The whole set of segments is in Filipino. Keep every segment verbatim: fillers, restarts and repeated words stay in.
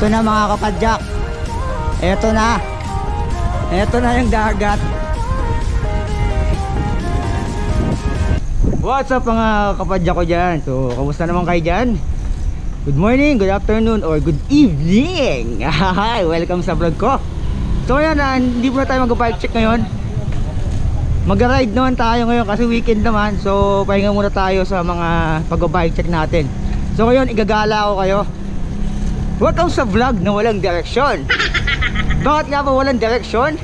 Ito na mga kapadyak. Ito na. Ito na yung dagat. What's up mga kapadyak ko dyan? So, kamusta naman kayo dyan? Good morning, good afternoon, or good evening. Hi, welcome sa vlog ko. So yan, ah, hindi po na tayo mag-bike check ngayon. Mag-ride naman tayo ngayon kasi weekend naman. So pahinga muna tayo sa mga pag-bike check natin. So ngayon, igagala ko kayo. Welcome sa vlog na walang direksyon. Bakit nga ba walang direksyon?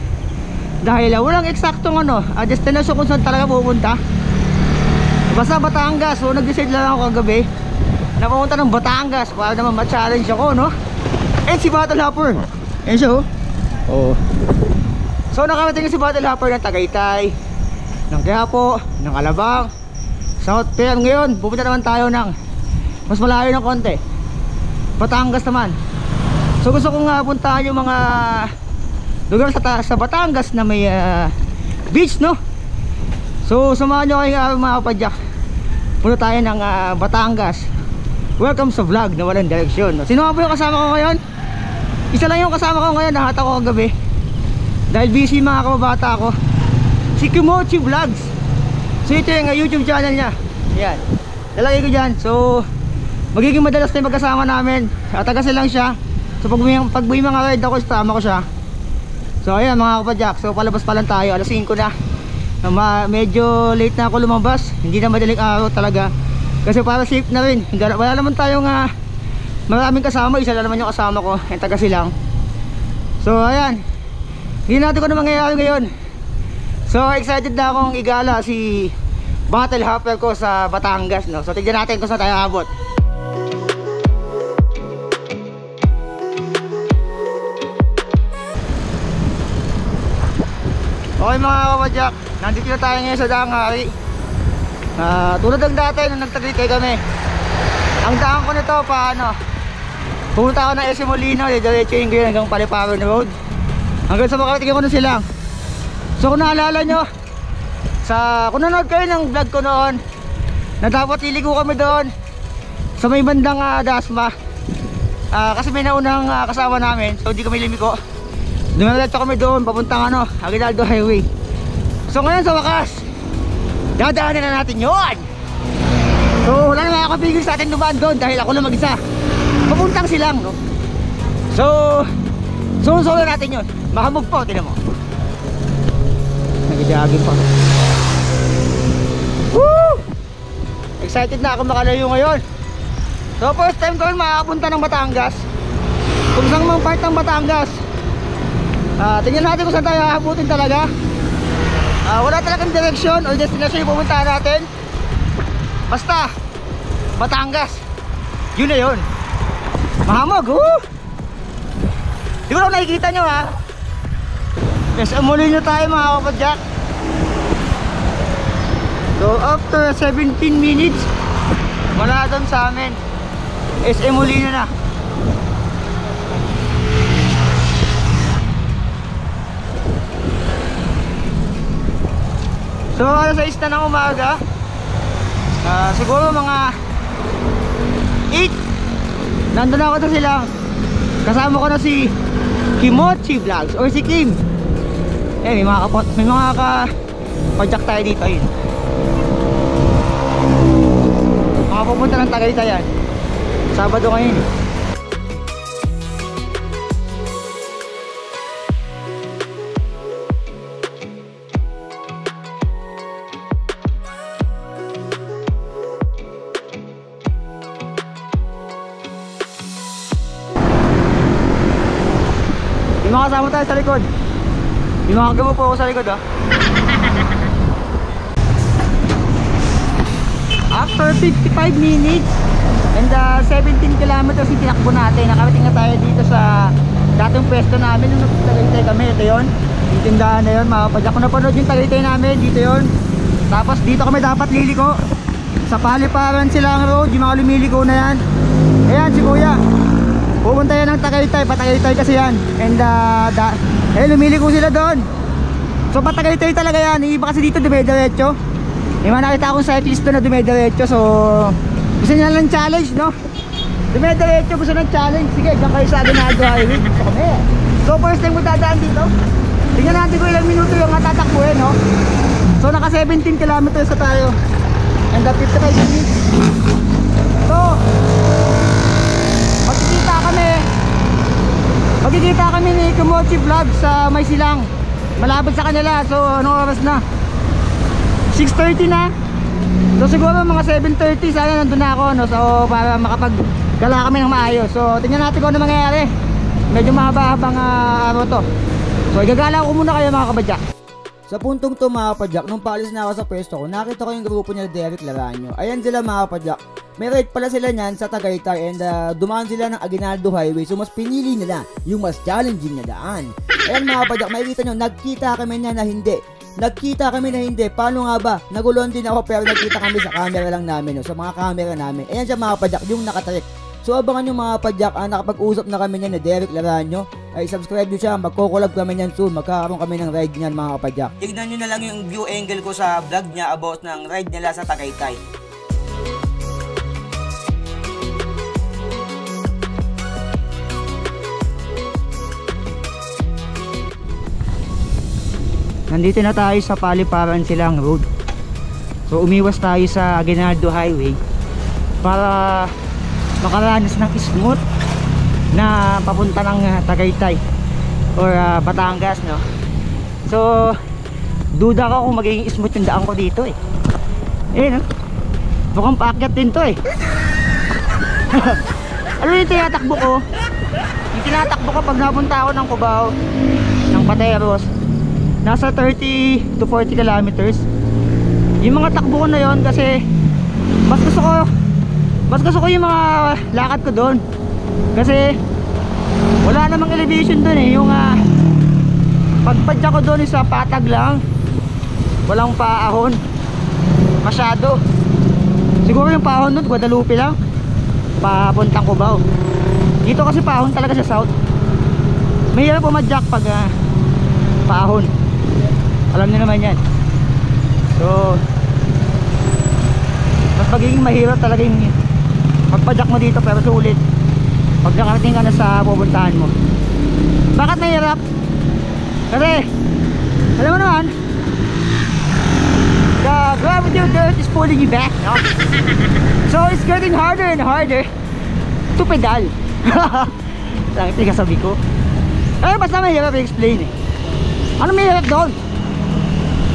Dahil walang eksaktong ano, destination kung saan talaga pupunta. Basta Batangas, so nag-decide lang ako kagabi. Napunta ng Batangas para naman ma-challenge ako, no? And si Battle Hopper. And so, oh. So nakarating si Battle Hopper ng Tagaytay, ng Quiapo, ng Alabang, South P M. Ngayon, pupunta naman tayo ng mas malayo ng konti, Batangas naman. So gusto kong uh, puntahan yung mga lugar sa, sa Batangas na may uh, beach, no? So samahan nyo kayo uh, mga kapadyak. Punta tayo ng uh, Batangas. Welcome sa vlog na walang direksyon. Sino ba yung kasama ko ngayon? Isa lang yung kasama ko ngayon, nahata ko kagabi. Dahil busy mga kababata ko. Si Kimochi Vlogs. So ito yung uh, YouTube channel niya. Ayan, lalagay ko dyan. So magiging madalas na yung magkasama namin. At taga Silang siya. So pag may, pag may mga ride ako, tama ko siya. So ayan mga kapadyak. So palabas pa lang tayo, alas singko na. Ma medyo late na ako lumabas. Hindi na madaling araw talaga. Kasi para safe na rin, wala naman tayong uh, maraming kasama, isa lang naman yung kasama ko, yung taga Silang. So ayan, hindi natin kung ano mangyayari ngayon. So excited na akong igala si Battle Hopper ko sa Batangas, no? So tignan natin kung saan tayo abot. Okay mga kapadyak, nandito na tayo ngayon sa Daang Hari. Uh, tulad ng dati nung nagtaglikay kami, ang daan ko nito paano pumunta ako ng S M. Molino, diretso yung ganyan hanggang Paliparan Road hanggang sa makakatingin ko ng Silang. So kung naalala nyo sa, kung nanood kayo ng vlog ko noon na dapat iligo kami doon sa may bandang uh, Dasma, uh, kasi may naunang uh, kasama namin, so hindi kami limiko, dumiretso kami doon papuntang ano, Aguinaldo Highway. So ngayon sa wakas dadaanan na natin yun. So wala na makakapigil sa atin dumaan doon dahil ako lang mag-isa. Papuntang Silang, no? So susunod natin yun. Mahamog po, tinan mo. Nagidagin pa. Woo! Excited na ako makalayo ngayon. So first time ko yun makakapunta ng Batangas. Kung saan mang part ng Batangas, uh, tingnan natin kung saan tayo hahabutin talaga. Uh, wala talagang direksyon o destination yung pumunta natin. Basta Batangas, yun na yun. Mahamog, woo! Di ko lang nakikita nyo ha. Yes, amulin nyo tayo mga kapadyak. So after seventeen minutes, wala doon sa amin. S M. Molino na. So alas sais na ng umaga, uh, siguro mga eight, nandun ako na sila. Kasama ko na si Kimochi Vlogs or si Kim. Eh, may mga kapot, may mga kapadyak tayo dito yun. Makapupunta ng Tagaytay yan, Sabado ngayon. Kasama tayo sa likod. Yung mga gamo po ako sa likod, ah. After fifty-five minutes and uh, seventeen kilometers yung tinakbo natin. Nakarating na tayo dito sa dating pwesto namin nung Tagaytay kami. Ito yun, yung tindahan na yun. Makapadyak ko napanood yung Tagaytay namin. Dito yun. Tapos dito kami dapat liliko sa Paliparan Silang Road. Yung mga lumiliko na yan. Ayan si Kuya, pupunta yan ng Tagaytay, Patagaytay kasi yan. And uh, da, eh lumiliko sila doon. So Patagaytay talaga yan. Iba kasi dito dumediretso. May mga nakita akong cyclist doon na dumediretso. So gusto nila ng challenge, no? Dumediretso, gusto ng challenge. Sige, dyan kayo sa Aguinaldo Highway. So first time mo dadaan dito. Tingnan natin kung ilang minuto yung matatakbuhin, no? So naka seventeen kilometers na tayo. And that fifty-five minutes. So magkikita kami Magkikita kami ni Kimochi Vlogs sa may Silang. Malapit sa kanila. So anong oras na? six thirty na. So siguro mga seven thirty sana nandun na ako, no? So para makapagkala kami ng maayos. So tingnan natin kung ano mangyayari. Medyo mahaba-habang uh, araw to. So igagala ko muna kayo mga kabadyak. Sa puntong to mga kabadyak, nung paalis na ako sa pwesto ko, nakita ko yung grupo niya Derek Laranio. Ayan sila mga kabadyak. May ride pala sila nyan sa Tagaytay and uh, dumaan sila ng Aguinaldo Highway. So mas pinili nila yung mas challenging na daan. Ayan mga kabadyak, makikita nyo, nagkita kami na na hindi. Nagkita kami na hindi. Paano nga ba? Naguluhan din ako pero nagkita kami sa camera lang namin. No? Sa mga camera namin. Ayan siya mga kabadyak, yung nakatrek. So abangan nyo mga kabadyak, ah, nakapag-usap na kami niyan ni Derek Laranio. Ay subscribe nyo siya, magko-collab kami niyan soon. Magkakaroon kami ng ride niyan mga kabadyak. Tignan nyo na lang yung view angle ko sa vlog niya about ng ride nila sa Tagaytay. Nandito na tayo sa Paliparan Silang Road. So umiwas tayo sa Aguinaldo Highway para makaranas ng smooth na papunta ng Tagaytay or uh, Batangas, no? So duda ko kung magiging smooth yung daan ko dito eh. Eh no? Mukhang paakyat din to eh. Ano yung tinatakbo ko? Yung tinatakbo ko pag napunta ako ng Cubaw, ng Pateros, nasa thirty to forty kilometers. Yung mga takbo ko na yon kasi mas gusto ko Mas gusto ko yung mga lakad ko doon. Kasi wala namang elevation doon eh. Yung uh, pagpadya ko doon sa patag lang. Walang paahon masyado. Siguro yung paahon doon Guadalupe lang, papuntang Cubaw. Dito kasi paahon talaga sa south. Mahirap pumadyak pag uh, paahon. Alam niyo naman yan. So mas magiging mahirap talaga yung pagpadyak mo dito pero sulit pag nakarating ka na sa pupuntahan mo. Bakit nahirap? Kasi alam mo naman the gravity of the earth is pulling you back, no? So it's getting harder and harder to pedal. Lang ito yung kasabi ko. Kaya basta mahirap i-explain eh. Ano mahirap doon?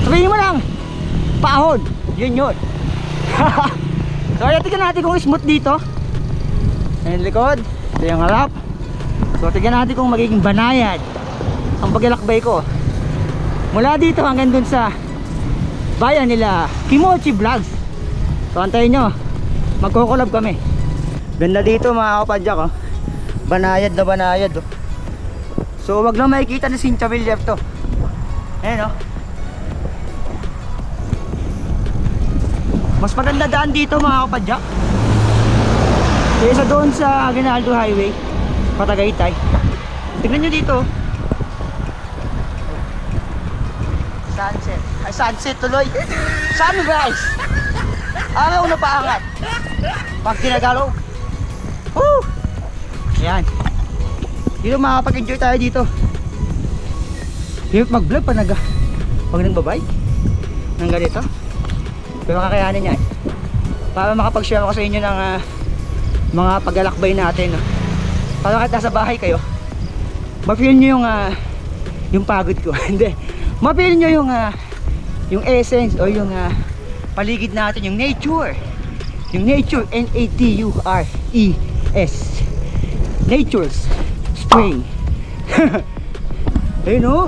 Sabihin mo lang paahon, yun yun. So ayan, tignan natin kung smooth dito. Ayan likod, ito yung harap. So tignan natin kung magiging banayad ang paglalakbay ko mula dito hanggang dun sa bayan nila Kimochi Vlogs. So antayin nyo, magkukulab kami. Ganda dito mga kapadyak oh. Banayad na banayad oh. So wag lang makikita na Sinchabil left to. Ayan oh. Mas maganda daan dito mga kapadyak kaysa doon sa Aguinaldo Highway Patagaytay. Tignan nyo dito sunset. Ay sunset tuloy. Sunrise. Araw na paangat pag ginagalaw. Woo! Ayan. Dito makakapag-enjoy tayo dito. Hirap mag-vlog pa naga pag nagbabike ng ganito. Pero kakayanin niya eh. Para makapag-share ako sa inyo ng uh, mga paglalakbay natin, no? Para kahit nasa bahay kayo, ma-feel nyo yung uh, yung pagod ko. Hindi, ma-feel nyo yung uh, yung essence o yung uh, paligid natin, yung nature. Yung nature, N A T U R E S, nature's spring. Ayun o.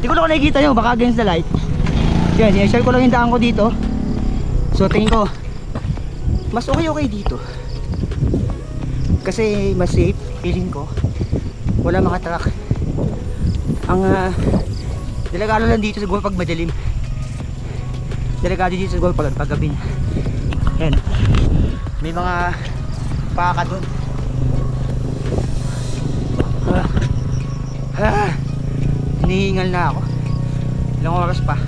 Hindi ko na kung nakikita nyo, baka against the light. Yan, i-share ko lang yung daan ko dito. So tingin ko mas okay okay dito kasi mas safe, feeling ko wala makatrack. Ang uh, delikado lang dito siguro pag madilim. Delikado dito siguro pag gabi. Yan, may mga paka doon. Ah, ah, hinihingal na ako. Ilang oras pa,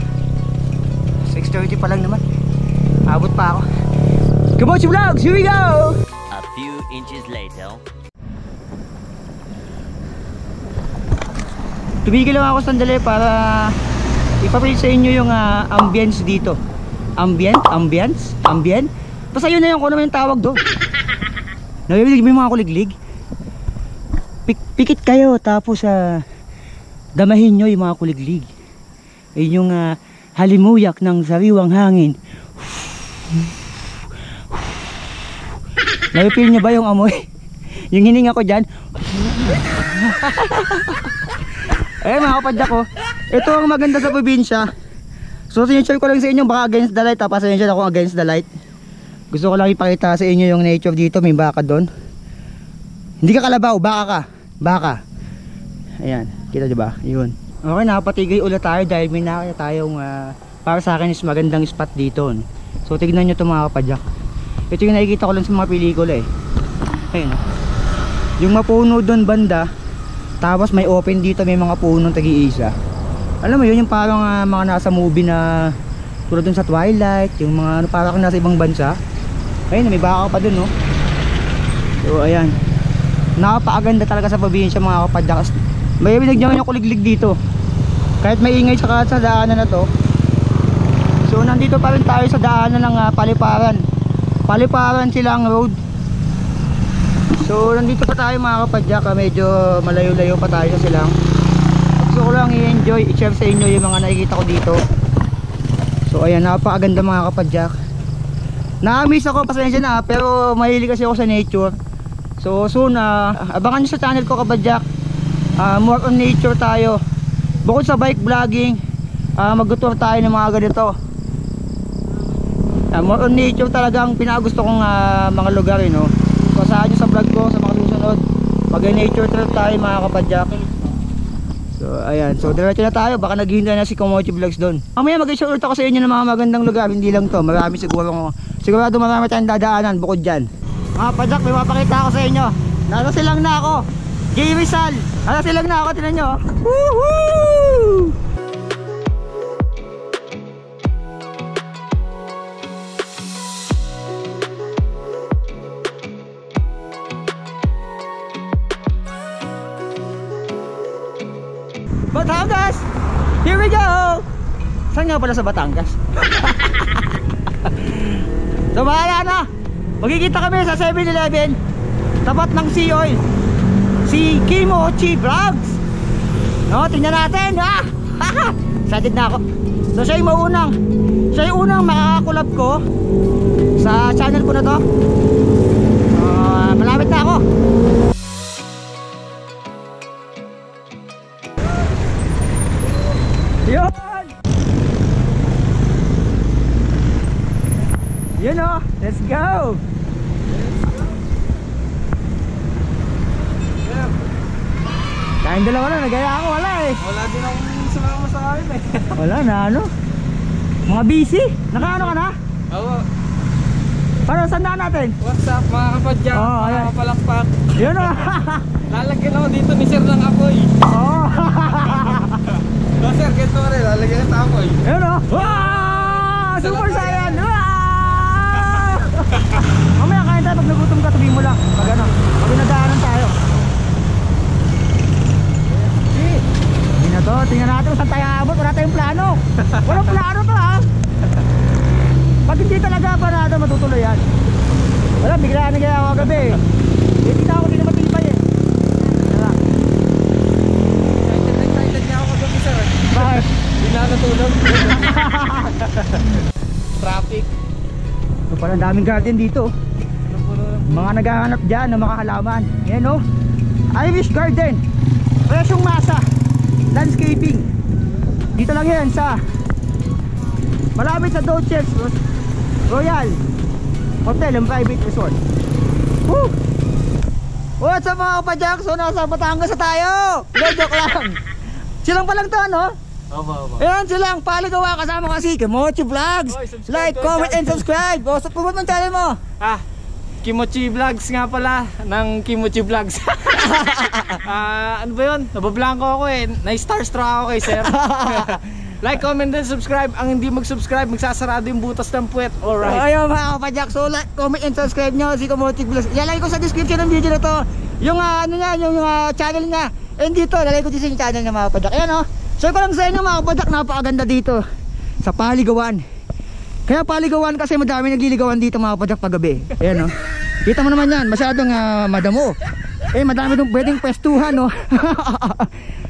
six thirty pa lang naman, abot pa ako. Kimochi Vlogs, here we go! A few inches later. Tumigil lang ako sandali para ipapalit sa inyo yung uh, ambience dito. Ambient? Ambience? Ambient? Basta yun na yung kung naman yung tawag doon. Nabibilig mo yung mga kuliglig. Pik pikit kayo tapos uh, damahin nyo yung mga kuliglig. Ayun yung uh, halimuyak ng sariwang hangin. Napipil niyo ba yung amoy? Yung hininga ko dyan. Eh mga kapadyak ko, ito ang maganda sa probinsya. So sinishare ko lang sa inyo, baka against the light ha. Pasensya na ako against the light. Gusto ko lang ipakita sa inyo yung nature dito. May baka doon. Hindi ka kalabaw, baka ka. Baka. Ayan, kita diba? Yun. Okay, nakapatigay ulit tayo dahil may nakita tayong uh, para sa akin is magandang spot dito. So tignan nyo ito mga kapadyak. Ito yung nakikita ko lang sa mga pelikula eh. Ayun. Yung mapuno doon banda. Tapos may open dito, may mga punong tagi-isa. Alam mo yun, yung parang uh, mga nasa movie na tulad dun sa Twilight. Yung mga ano, parang nasa ibang bansa. Ayun, may baka pa dun no. So ayan. Napakaganda talaga sa probinsya mga kapadyak. May binigyan ko kuliglig dito. Kahit may ingay sa daanan na to. So nandito pa rin tayo sa daanan ng uh, Paliparan. Paliparan Silang Road. So nandito pa tayo mga kapadyak, medyo malayo-layo pa tayo sa Silang. Gusto ko lang i-enjoy, i-share sa inyo yung mga nakikita ko dito. So ayan, napakaganda mga kapadyak. Na-miss ako, pasensya na, pero mahilig kasi ako sa nature. So soon, uh, abangan nyo sa channel ko kapadyak. uh, More on nature tayo. Bukod sa bike vlogging, uh, mag-tour tayo ng mga ganito. Uh, more on nature talagang pinagusto kong uh, mga lugar eh, no? So saan nyo sa vlog ko, sa mga susunod pag nature trip tayo mga kapadyak. So ayan, so diretso na tayo, baka naghihintay na si Kimochi Vlogs doon. Mamaya mag-share ulit ako sa inyo ng mga magandang lugar, hindi lang to, marami siguro, sigurado marami tayong dadaanan bukod dyan mga kapadyak. May mapakita ako sa inyo, nasa Silang na ako, J. Rizal, nasa Silang na ako, tinan nyo. Woohoo! Batangas! Here we go! Saan nga pala sa Batangas? So bahala na! Magkikita kami sa seven eleven tapat ng Sea Oil, si Kimochi Vlogs. No, tingnan natin! Ah! Excited na ako. So siya yung maunang, siya yung unang makakulab ko sa channel ko na to. uh, Malapit na ako. Yun! Yun o! Let's go! Tayong dalawa na, nagaya ako, wala eh. Wala din akong sumama sa akin eh. Wala na ano? Mga busy? Nakaano ka na? Oo. Para sandaan natin? What's up mga kapadyak, oh, mga ayan. Kapalakpak. Yun o! Lalagyan ako dito ni Sir ng apoy. Oo! No sir, get to rin, lalagyan sa apoy. Yun o! Wow! Super Saiyan! Wow! Mamaya kain tayo, pag nagutom ka, tabi mo lang. Pag ano, pag nadaanan tayo. Hindi na to, tingnan natin kung saan tayo abot, wala tayong plano. Walang plano to ha! Pag hindi talaga parado, matutuloy yan. Wala, biglaan na kaya ako gabi. Hindi na ako pinapatipay eh. Natulog. Traffic. So parang daming garden dito. Mga naghahanap dyan ng mga halaman. Yan o. Irish Garden. Presyong masa. Landscaping. Dito lang yan sa malapit sa Doches Royal Hotel and Private Resort. Woo! What's up mga kapadyak? So nasa Batangas na tayo. Joke lang. Silang pa lang to ano? Aba, aba. Ayan Silang, Paligawan, kasama kasi Kimochi Vlogs. Oy, like, comment and subscribe. O, sa pumunta ng channel mo. Ah, Kimochi Vlogs nga pala. Nang Kimochi Vlogs. Ah, ano ba yun? Nabablanko ako eh. Na-starstruck ako kay sir. Like, comment, and subscribe. Ang hindi mag-subscribe, magsasarado yung butas ng puwet. Alright. So, ayun mga kapadyak. So, like, comment, and subscribe nyo si Kimochi Vlogs. Ilalagay ko sa description ng video na to yung uh, ano niya, yung uh, channel niya. And dito, lalagay ko dito yung channel niya mga kapadyak. Ayan o. Oh. So, ko lang sa inyo mga kapadyak, napakaganda dito sa Paligawan. Kaya Paligawan kasi madami nagliligawan dito mga kapadyak paggabi. Ayan o. Oh. Kita mo naman yan, masyadong uh, madamo. Eh, madami itong pwedeng pwestuhan, no?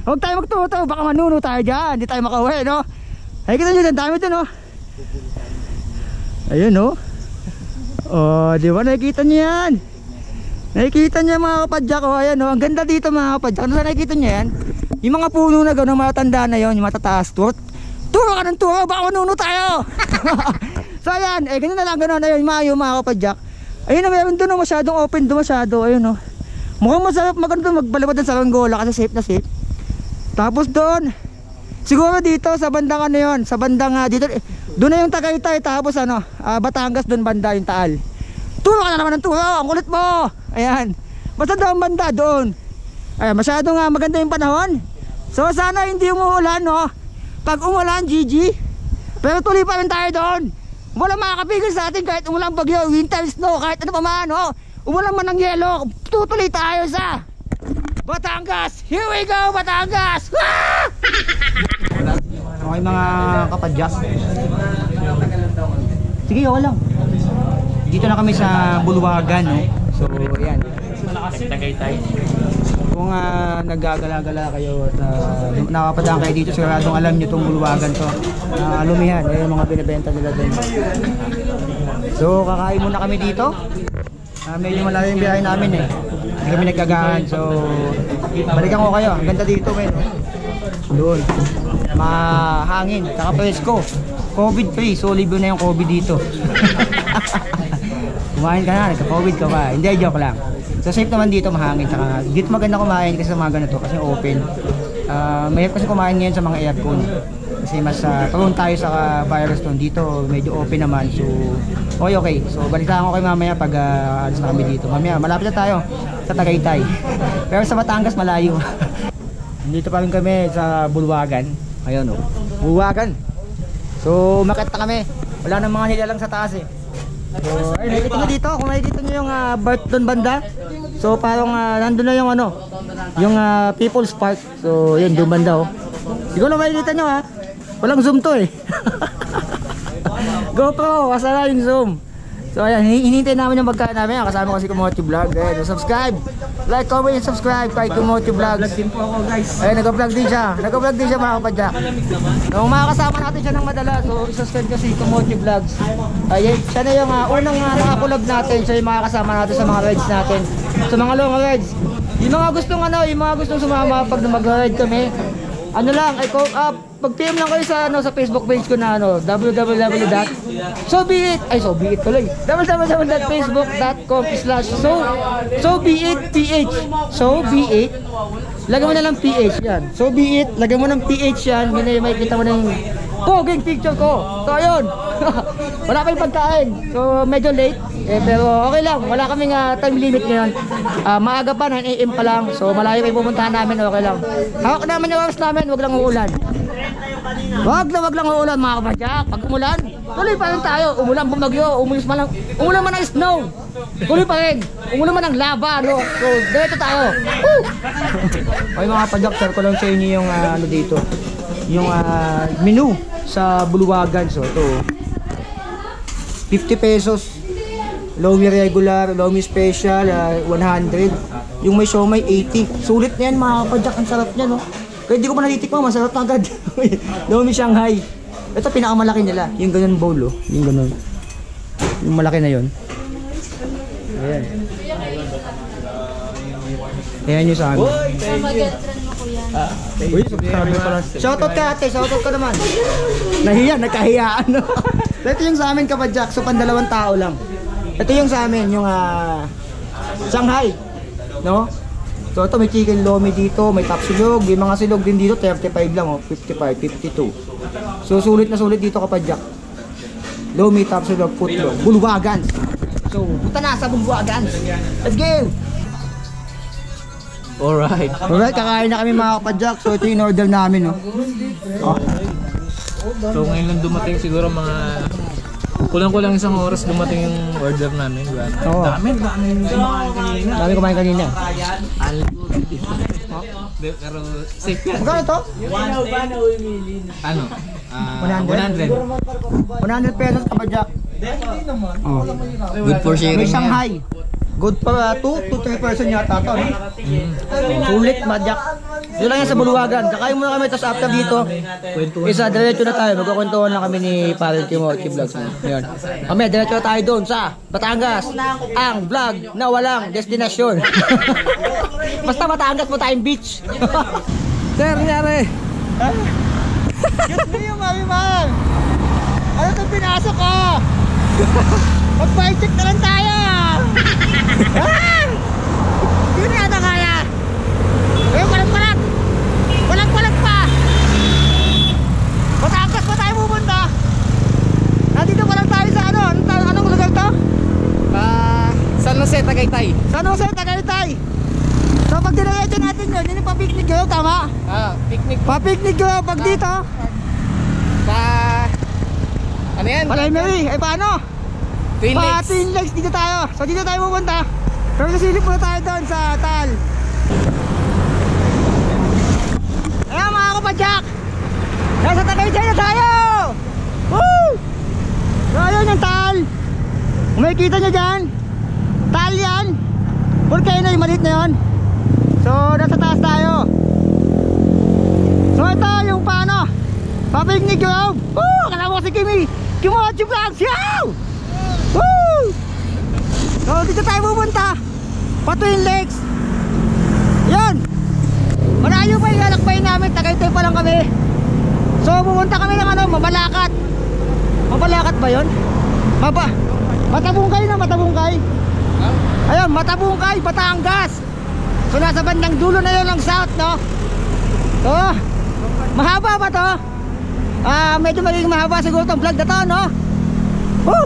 Huwag tayo magtuto, baka manuno tayo dyan. Hindi tayo makauwi, no? Ay, kita nyo, dami ito, no? Ayun, no? Oh, di ba? Nakikita nyo yan. Nakikita nyo mga kapadyak, oh. Ayan, no? Ang ganda dito, mga kapadyak. Ano saan nakikita nyo yan? Yung mga puno na gano'ng matanda na yon, yung matataas. Turo, turo ka ng turo, baka manuno tayo. So, ayan. Eh, ganun na lang, ganun. Ayun, mayo, mga kapadyak. Ayun na, meron doon, no? Masyadong open doon, masyado. Ayun, no? Mukhang masarap maganda magbalibad ng saranggola kasi safe na safe. Tapos doon, siguro dito sa bandang ano yun, sa bandang uh, dito, eh, doon na yung Tagaytay tapos ano, uh, Batangas doon banda yung Taal. Turo ka na naman ng turo, ang kulit mo! Ayan, basta daw ang banda doon. Ayan, masyado nga uh, maganda yung panahon. So sana hindi umuulan, no? Pag umulan, G G. Pero tuloy pa rin tayo doon. Walang makakapigil sa atin kahit umulang bagyo, winter, snow, kahit ano pa man, no? Umulan man ng yelo, tutuloy tayo sa Batangas! Here we go, Batangas! Ah! Okay mga kapadyak. Sige, okay lang. Dito na kami sa Bulwagan, no? So, ayan. Tagaytay. Kung uh, naggagala-gala kayo at uh, nakapadaan kayo dito, siguradong alam nyo itong Bulwagan to. Uh, alumihan, eh, mga binibenta nila doon. So, kakain muna kami dito. Uh, medyo malayo yung biyahe namin eh. Hindi kami nagkagahan. So, balikan ko kayo. Ang ganda dito men. Doon. Mahangin. Saka presko. COVID free. So, libre na yung COVID dito. Kumain ka na. Nagka-COVID ka ba? Hindi, joke lang. So, safe naman dito. Mahangin. Saka, dito maganda kumain kasi sa mga ganito. Kasi open. Uh, mahirap kasi kumain ngayon sa mga aircon. Kasi mas uh, tulong tayo sa uh, virus doon. Dito medyo open naman. So okay okay. So balitaan ko kayo mamaya pag uh, alis na kami dito. Mamaya malapit na tayo sa Tagaytay. Pero sa Batangas malayo. Dito pa rin kami sa Bulwagan. Ayun oh. Bulwagan. So umakyat na kami. Wala nang mga nilalang sa taas eh. So ay nakikita nyo dito. Kung nakikita nyo yung uh, birth doon banda. So parang uh, nandun na yung ano. Yung uh, People's Park. So yun doon banda oh. Siguro makikita nyo ha. Walang zoom to eh. GoPro, kasara yung zoom. So ayan, hinihintay namin yung pagkain namin. Kasama ko si Kimochi Vlog. Ayan, subscribe. Like, comment, and subscribe kay Kimochi Vlogs. Nag-vlog din po ako guys. Ayan, nag-vlog din siya. Nag-vlog din siya mga kapadyak. Nung makakasama natin siya ng madala. So subscribe ko si Kimochi Vlogs. Ayan, siya na yung uh, unang uh, nakakulab natin. Siya yung makakasama natin sa mga rides natin. Sa mga long rides. Yung mga gustong ano, yung mga gustong sumama pag mag-ride kami. Ano lang, I call up. Mag-P M lang kayo sa, ano, sa Facebook page ko na ano, www dot sobeit ay sobeit tuloy www dot facebook dot com slash sobeit ph sobeit lagay mo na lang ph yan sobeit lagay mo ng ph yan yun may kita mo na yung poging picture ko so ayun wala pa yung pagkain so medyo late eh, pero okay lang wala kaming uh, time limit ngayon uh, maaga pa nine A M pa lang so malayo kayo pumuntahan namin okay lang hawak naman yung oras namin wag lang uulan. Wag na wag lang uulan mga kapadyak. Pag umulan, tuloy pa rin tayo. Umulan bumagyo, umulis man lang. Umulan man ng snow. Tuloy pa rin. Umulan man ng lava, no? So, dito tayo. Woo! Okay mga kapadyak, share ko lang sa inyo yung uh, ano dito. Yung uh, menu sa Bulwagan. So, ito. fifty pesos. Lomi regular, lomi special, uh, one hundred. Yung may siomay, eighty. Sulit na yan mga kapadyak. Ang sarap niya, no? Kaya di ko pa natitikman, masarap na agad. Lomi Shanghai. Ito pinakamalaki nila. Yung ganun bowl oh. Yung ganun. Yung malaki na yun. Ayan. Ayan nyo sa amin. Uy, thank you. Uy, subscribe pala. Shoutout ka ate, shoutout ka naman. Nahiya, nagkahiyaan. No? Ito yung sa amin kapadyak, so pandalawang tao lang. Ito yung sa amin, yung uh, Shanghai. No? So ito may chicken lomi dito, may tapsilog, may mga silog din dito, thirty-five lang oh, fifty-five, fifty-two. So sulit na sulit dito kapadyak. Lomi, tapsilog, putlog, Bulwagan. So punta na sa Bulwagan. Let's go! Alright. Alright, kakain na kami mga kapadyak. So ito yung order namin oh. Oh. So ngayon lang dumating, siguro mga kulang-kulang isang oras dumating yung order namin. Oo. Dami, dami kumain kanina. Dami kumain kanina. Pero safe yan. Magkano ito? Ano? one hundred. one hundred pesos kabadyak. Good for sharing yan. Shanghai. Good pa two to three percent yata ito. Sulit, madyak. Yun lang yan sa Bulwagan. Kakain muna kami, tapos after dito, isa, diretso na tayo. Magkakwentuhan na kami ni Kimochi Vlogs. Kami, diretso na tayo doon sa Batangas. Ang vlog na walang destinasyon. Basta Batangas mo tayong beach. Sir, nangyari. Get me yung mami man. Ano itong pinasok ko? Magpa-check na lang tayo. Ah! Yun yata kaya. Eh, walang-walang. Walang-walang pa. Batangas pa tayo pupunta. Nandito pa lang tayo sa ano? Anong lugar to? Uh, San Jose, Tagaytay. San Jose, Tagaytay. So pag dinayeto natin yun, yun yung pa-picnic yun, tama? Ah, picnic. Pa-picnic yun, pag pa dito. Pa... Ano yan? Primary, eh paano? Twin Lakes. Twin Lakes, dito tayo. So dito tayo pupunta. Pero nasilip muna tayo doon sa Tal. Ayan mga kapadyak, nasa Tagaytay na tayo. Woo! So ayun yung Tal. Kung may kita nyo dyan, Tal yan. Volcano yung maliit na yun. So nasa taas tayo. So ito yung paano Papignig yung Woo! Akala mo kasi Kimi Kimochi Vlogs. Yow! Woo! So dito tayo pupunta pa Twin Lakes. Yun, marayo pa yung lalakbay namin. Tagaytay pa lang kami. So pupunta kami ng ano, Mabalakat. Mabalakat ba yun? Maba Matabungkay na, Matabungkay. Ayun, Matabungkay, Batangas. So nasa bandang dulo na yun ng south, no? So mahaba ba to? Ah, medyo magiging mahaba siguro tong vlog na to, no? Woo!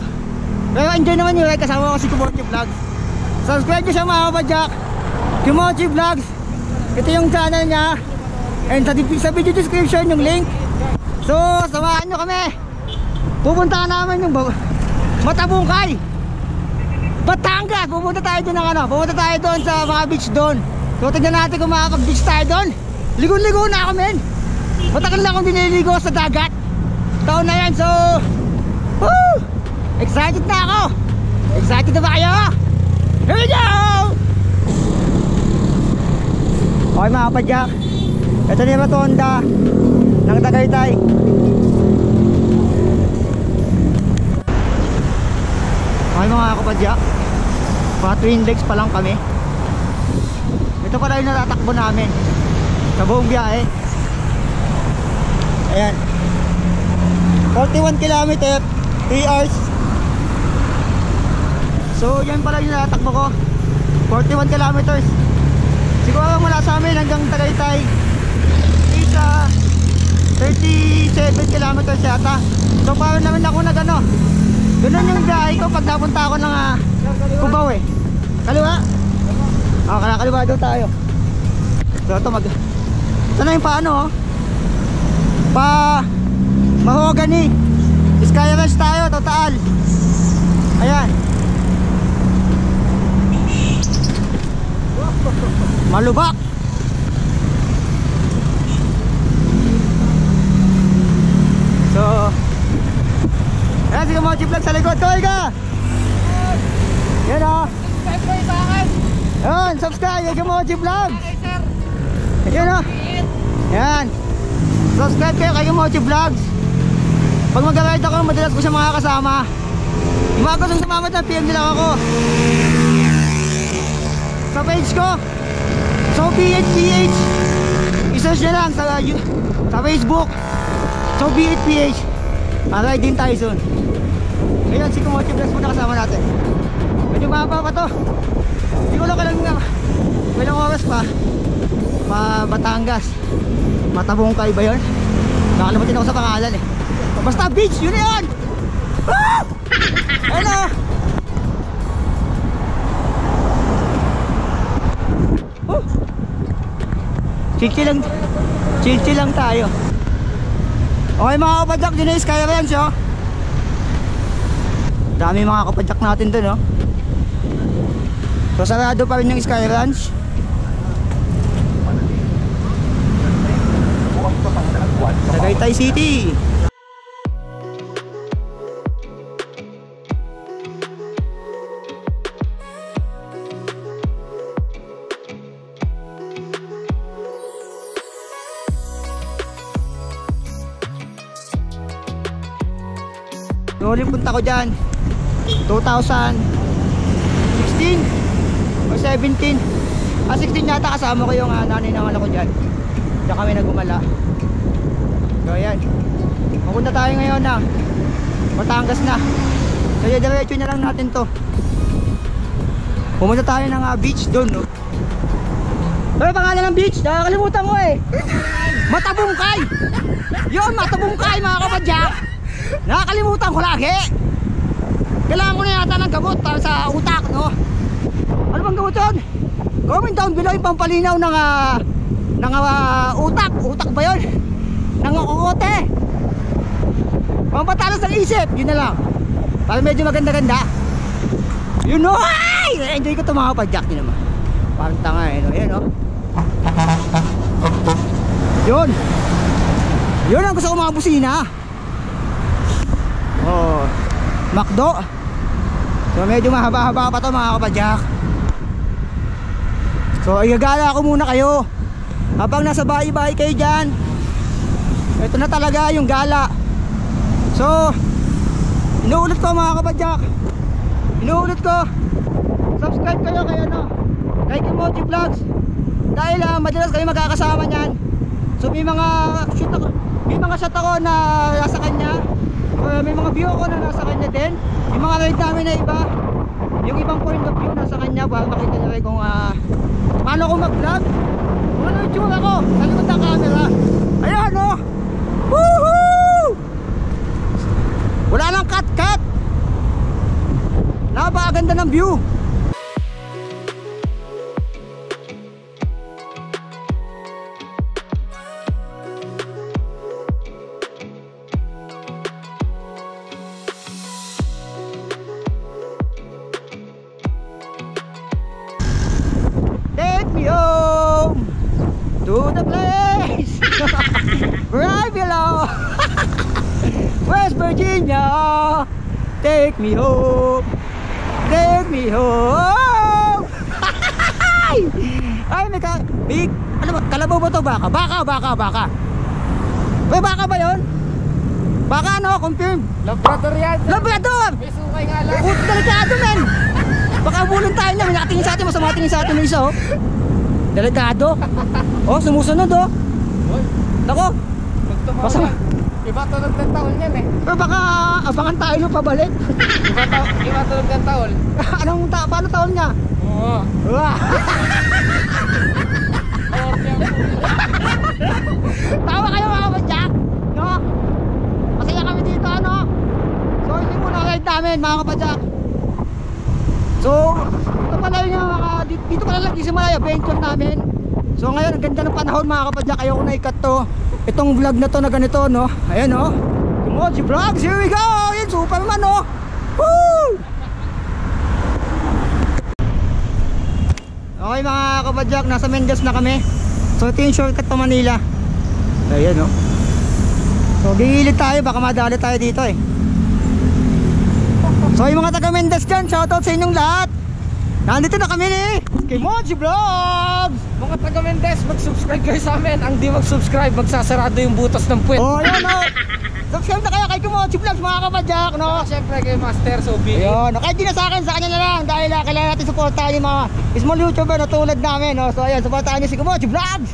Pero enjoy naman yun, kasama ko si Kimochi Vlogs. Subscribe nyo siya mga kapadyak, Kimochi Vlogs. Ito yung channel niya. And sa, sa video description yung link. So samahan nyo kami. Pupunta namin yung Matabungkay, Batangas. Pupunta tayo dun ng ano, pupunta tayo dun sa mga beach dun. So tignan natin kung makapag-beach tayo dun. Ligon-ligon na ako men. Matagal na akong diniligo sa dagat. Taon na yan, so woo! Excited na ako! Excited na ba kayo? Here we go! Okay mga kapadyak, ito na yung Rotonda ng Tagaytay. Okay mga kapadyak, pa Twin Lakes pa lang kami. Ito pala yung natatakbo namin sa buong biyahe. Ayan, forty-one kilometers, three hours. So yan pala yung natakbo ko, forty-one kilometers. Siguro mula sa amin hanggang Tagaytay is uh, thirty-seven kilometers yata. So parang namin ako na gano'n. Ganun yung biyahe ko pag napunta ako ng uh, Cubaw eh. Kaliwa? Oh, kaliwa doon tayo. So ito mag... Sana yung paano oh. Pa... Mahogany. Sky Ranch tayo, total. Ayan. Malubak. So ayan si Kimochi Vlog sa likod. Toy ka. Yan o. Subscribe kayo sa akin. Ayan, subscribe kay Kimochi Vlog. Yan o. Yan, subscribe kayo kay Kimochi Vlogs. Pag mag-ride ako, madalas ko siya mga kasama. Yung mga gustong sumamat na P M nila ako sa page ko. So SOBEITPH, i-search nyo lang sa, sa Facebook. So SOBEITPH, ride din tayo soon. Ngayon si Kimochi Vlogs muna kasama natin. Medyo mahaba pa to. Hindi ko lang kalang may lang oras pa. Ma Batangas, Matabungkay ba yun? Nakalimutin ako sa pangalan eh. Basta beach, yun yun. Ah! Hello. Chill-chill lang, chill-chill lang tayo. Okay mga kapadyak, yun na yung Sky Ranch, oh. Dami mga kapadyak natin dun, oh. So sarado pa rin yung Sky Ranch. Tagaytay City. Noong punta ko dyan twenty sixteen o seventeen ah sixteen yata, kasama ko yung uh, nanay ng anak ko dyan, dyan kami nagumala. So ayan, mapunta tayo ngayon na Batangas na. So diretso na lang natin to, pumunta tayo ng uh, beach doon, no? Pero pangalan ng beach nakakalimutan ko eh. Matabungkay yun, Matabungkay mga kapadyak. Nakakalimutan ko lagi. Kailangan ko na yata ng gamot sa utak, no? Ano bang gamot yun? Comment down below yung pampalinaw ng uh, ng uh, utak. Utak ba yun? Ng kukote. Pampatalas ng isip. Yun na lang. Para medyo maganda-ganda. Yun know, ay! Enjoy ko ito mga kapadyak din naman. Parang tanga eh. No? Yun, no? Yun. Yun ang gusto ko mga busina. Oh, Macdo. So medyo mahaba-haba pa to mga kapadyak. So igagala ako muna kayo. Habang nasa bahay-bahay kayo dyan, ito na talaga yung gala. So inuulit ko mga kapadyak, inuulit ko, subscribe kayo kay ano, kay Kimochi Vlogs. Dahil ah, madalas kayo magkakasama nyan. So may mga shoot ako, may mga shot ako na nasa kanya. Uh, may mga view ako na nasa kanya din, yung mga ride namin na iba, yung ibang point of view nasa kanya para makita nyo rin kung uh, paano ko mag-vlog, kung ano yung tsura ko sa likod ng camera. Ayan o, oh! Woohoo! Wala nang cut-cut, napakaganda ng view. Take me home, take me home. Ay, may ka, big, ano ba, kalabaw ba to? Baka, baka, baka, baka. May baka ba yun? Baka ano, confirm. Labrador yan. Labrador! May sukay nga lang. Puto delikado, men. Baka bulong tayo niya, may nakatingin sa atin, masama tingin sa atin ng isa, oh. Delikado. Oh, sumusunod, oh. Nako. Masama. Iba tulog ng taon yan eh. Pero baka abangan tayo nung pabalik. Iba, ta iba tulog ng taon. Anong ta paano taon niya? Oo. Tawa kayo mga kapadyak, no? Masaya kami dito, ano? So hindi muna ride namin mga kapadyak. So ito pala yung mga dito pala lang isimula yung venture namin. So ngayon ang ganda ng panahon mga kapadyak, ayaw ko na ikat to. Itong vlog na to na ganito, no? Ayan, no? Kimochi Vlogs, here we go! Ayan, Superman, no? Woo! Okay mga kapadyak, nasa Mendez na kami. So ito yung shortcut pa Manila. Ayan, no? So gigilid tayo, baka madali tayo dito eh. So yung mga taga Mendez dyan, shoutout sa inyong lahat. Nandito na kami ni Kimochi Vlogs! Mga taga Mendez, mag-subscribe kayo sa amin. Ang di mag-subscribe, magsasarado yung butas ng puwet. Oh, yun, no? Subscribe na kayo kay Kimochi Vlogs, mga kapadyak, no? Saka syempre kay Master Sobi. Ayun, no? Kahit di na sa akin, sa kanya na lang. Dahil uh, kailangan natin supportahan yung mga small YouTuber na tulad namin, no? So ayun, supportahan niyo si Kimochi Vlogs.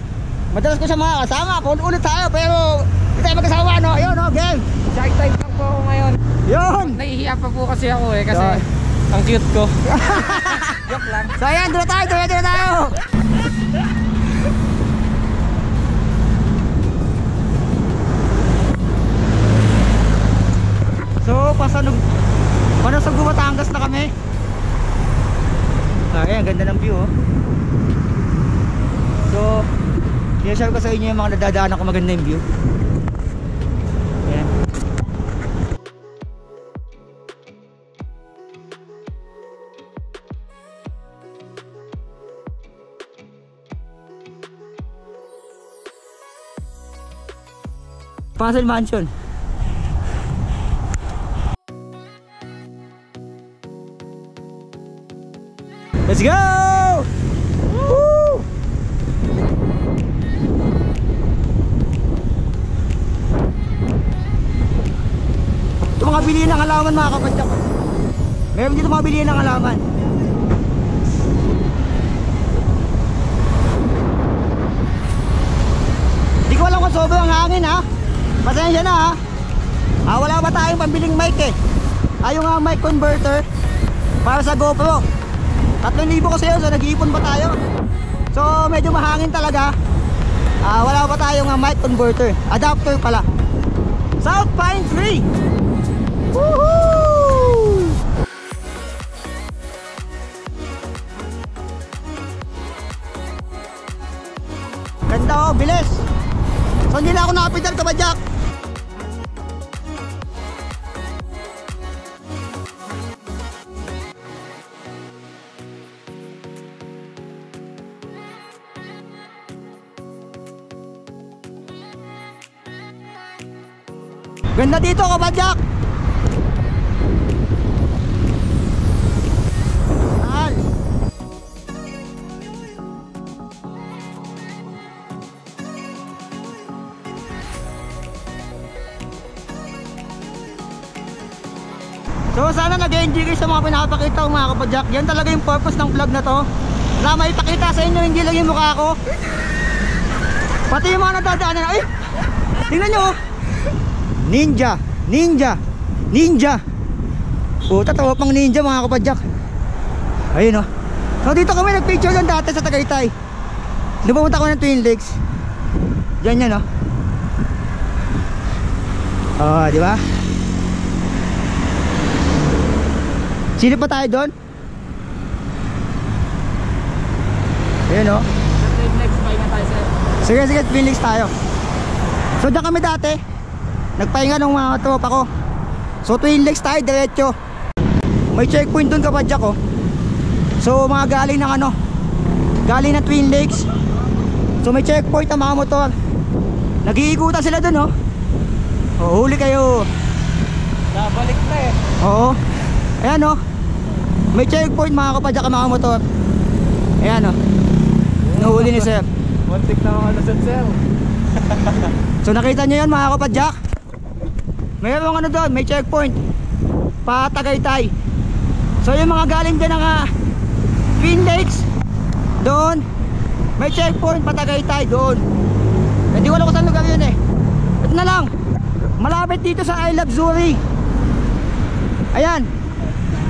Madalas ko siya mga kasama, paulit-ulit tayo, pero hindi tayo magkasama, no? Ayun, no, game. Shark type lang po ako ngayon. Yun! Nahihiya pa po kasi ako eh, kasi yun. Ang cute ko. Joke lang. So ayan, dito tayo, dito tayo. So pasanog, Panasugbo, Batangas na kami. So ayan, ganda ng view, oh. So i-share ko sa inyo yung mga nadadaanan ko, maganda yung view. Fuzzle Mansion. Let's go! Woo! Ito mga bilihan ng halaman mga kapatid. Meron dito mga bilihan ng halaman. Di ko alam kung sobrang hangin ha. Pasensya na ha. Ah, wala ba tayong pambiling mic eh. Ayong ah, mic converter para sa GoPro. Tatlong libo kasi yun, so nag-iipon pa tayo. So medyo mahangin talaga. Ah, wala pa tayong uh, mic converter. Adapter pala. South Pine Tree! Woohoo! Ganda oh, bilis! So hindi na ako nakapitan ka ba, Jack? Ganda dito kabadyak. Al. So sana nag-enjoy kayo sa mga pinapakita ko mga kabadyak. Yan talaga yung purpose ng vlog na to. Na maipakita sa inyo hindi lang yung mukha ko. Pati yung mga nadadaanan. Ay! Tingnan nyo! Ninja, ninja, ninja. O, tatawa pang ninja mga kapadyak. Ayun o. So dito kami nagpicture dyan dati sa Tagaytay. Lumamunta ko ng Twin Lakes. Dyan yan o. O, diba? Sino pa tayo doon? Ayun o. Twin Lakes pa yun tayo sir. Sige, sige, Twin Lakes tayo. So dyan kami dati. Nagpahinga ng mga tropa ko. So Twin Lakes tayo, diretso. May checkpoint dun kapadyak ko. So mga galing ng ano, galing ng Twin Lakes. So may checkpoint ang mga motor. Nag-iikutan sila dun oh. O, huli kayo. Nabalik na eh. Oo. Ayan oh. May checkpoint mga kapadyak ang mga motor. Ayan oh. Nahuli ni sir. Muntik na mga lasad sir. So nakita nyo yun mga kapadyak. Mayroong ano doon, may checkpoint pa Tagaytay. So yung mga galing din ng uh, Twin Lakes doon, may checkpoint pa Tagaytay doon. Hindi wala ko saan lugar yun eh. Ito na lang, malapit dito sa I Love Zuri. Ayan,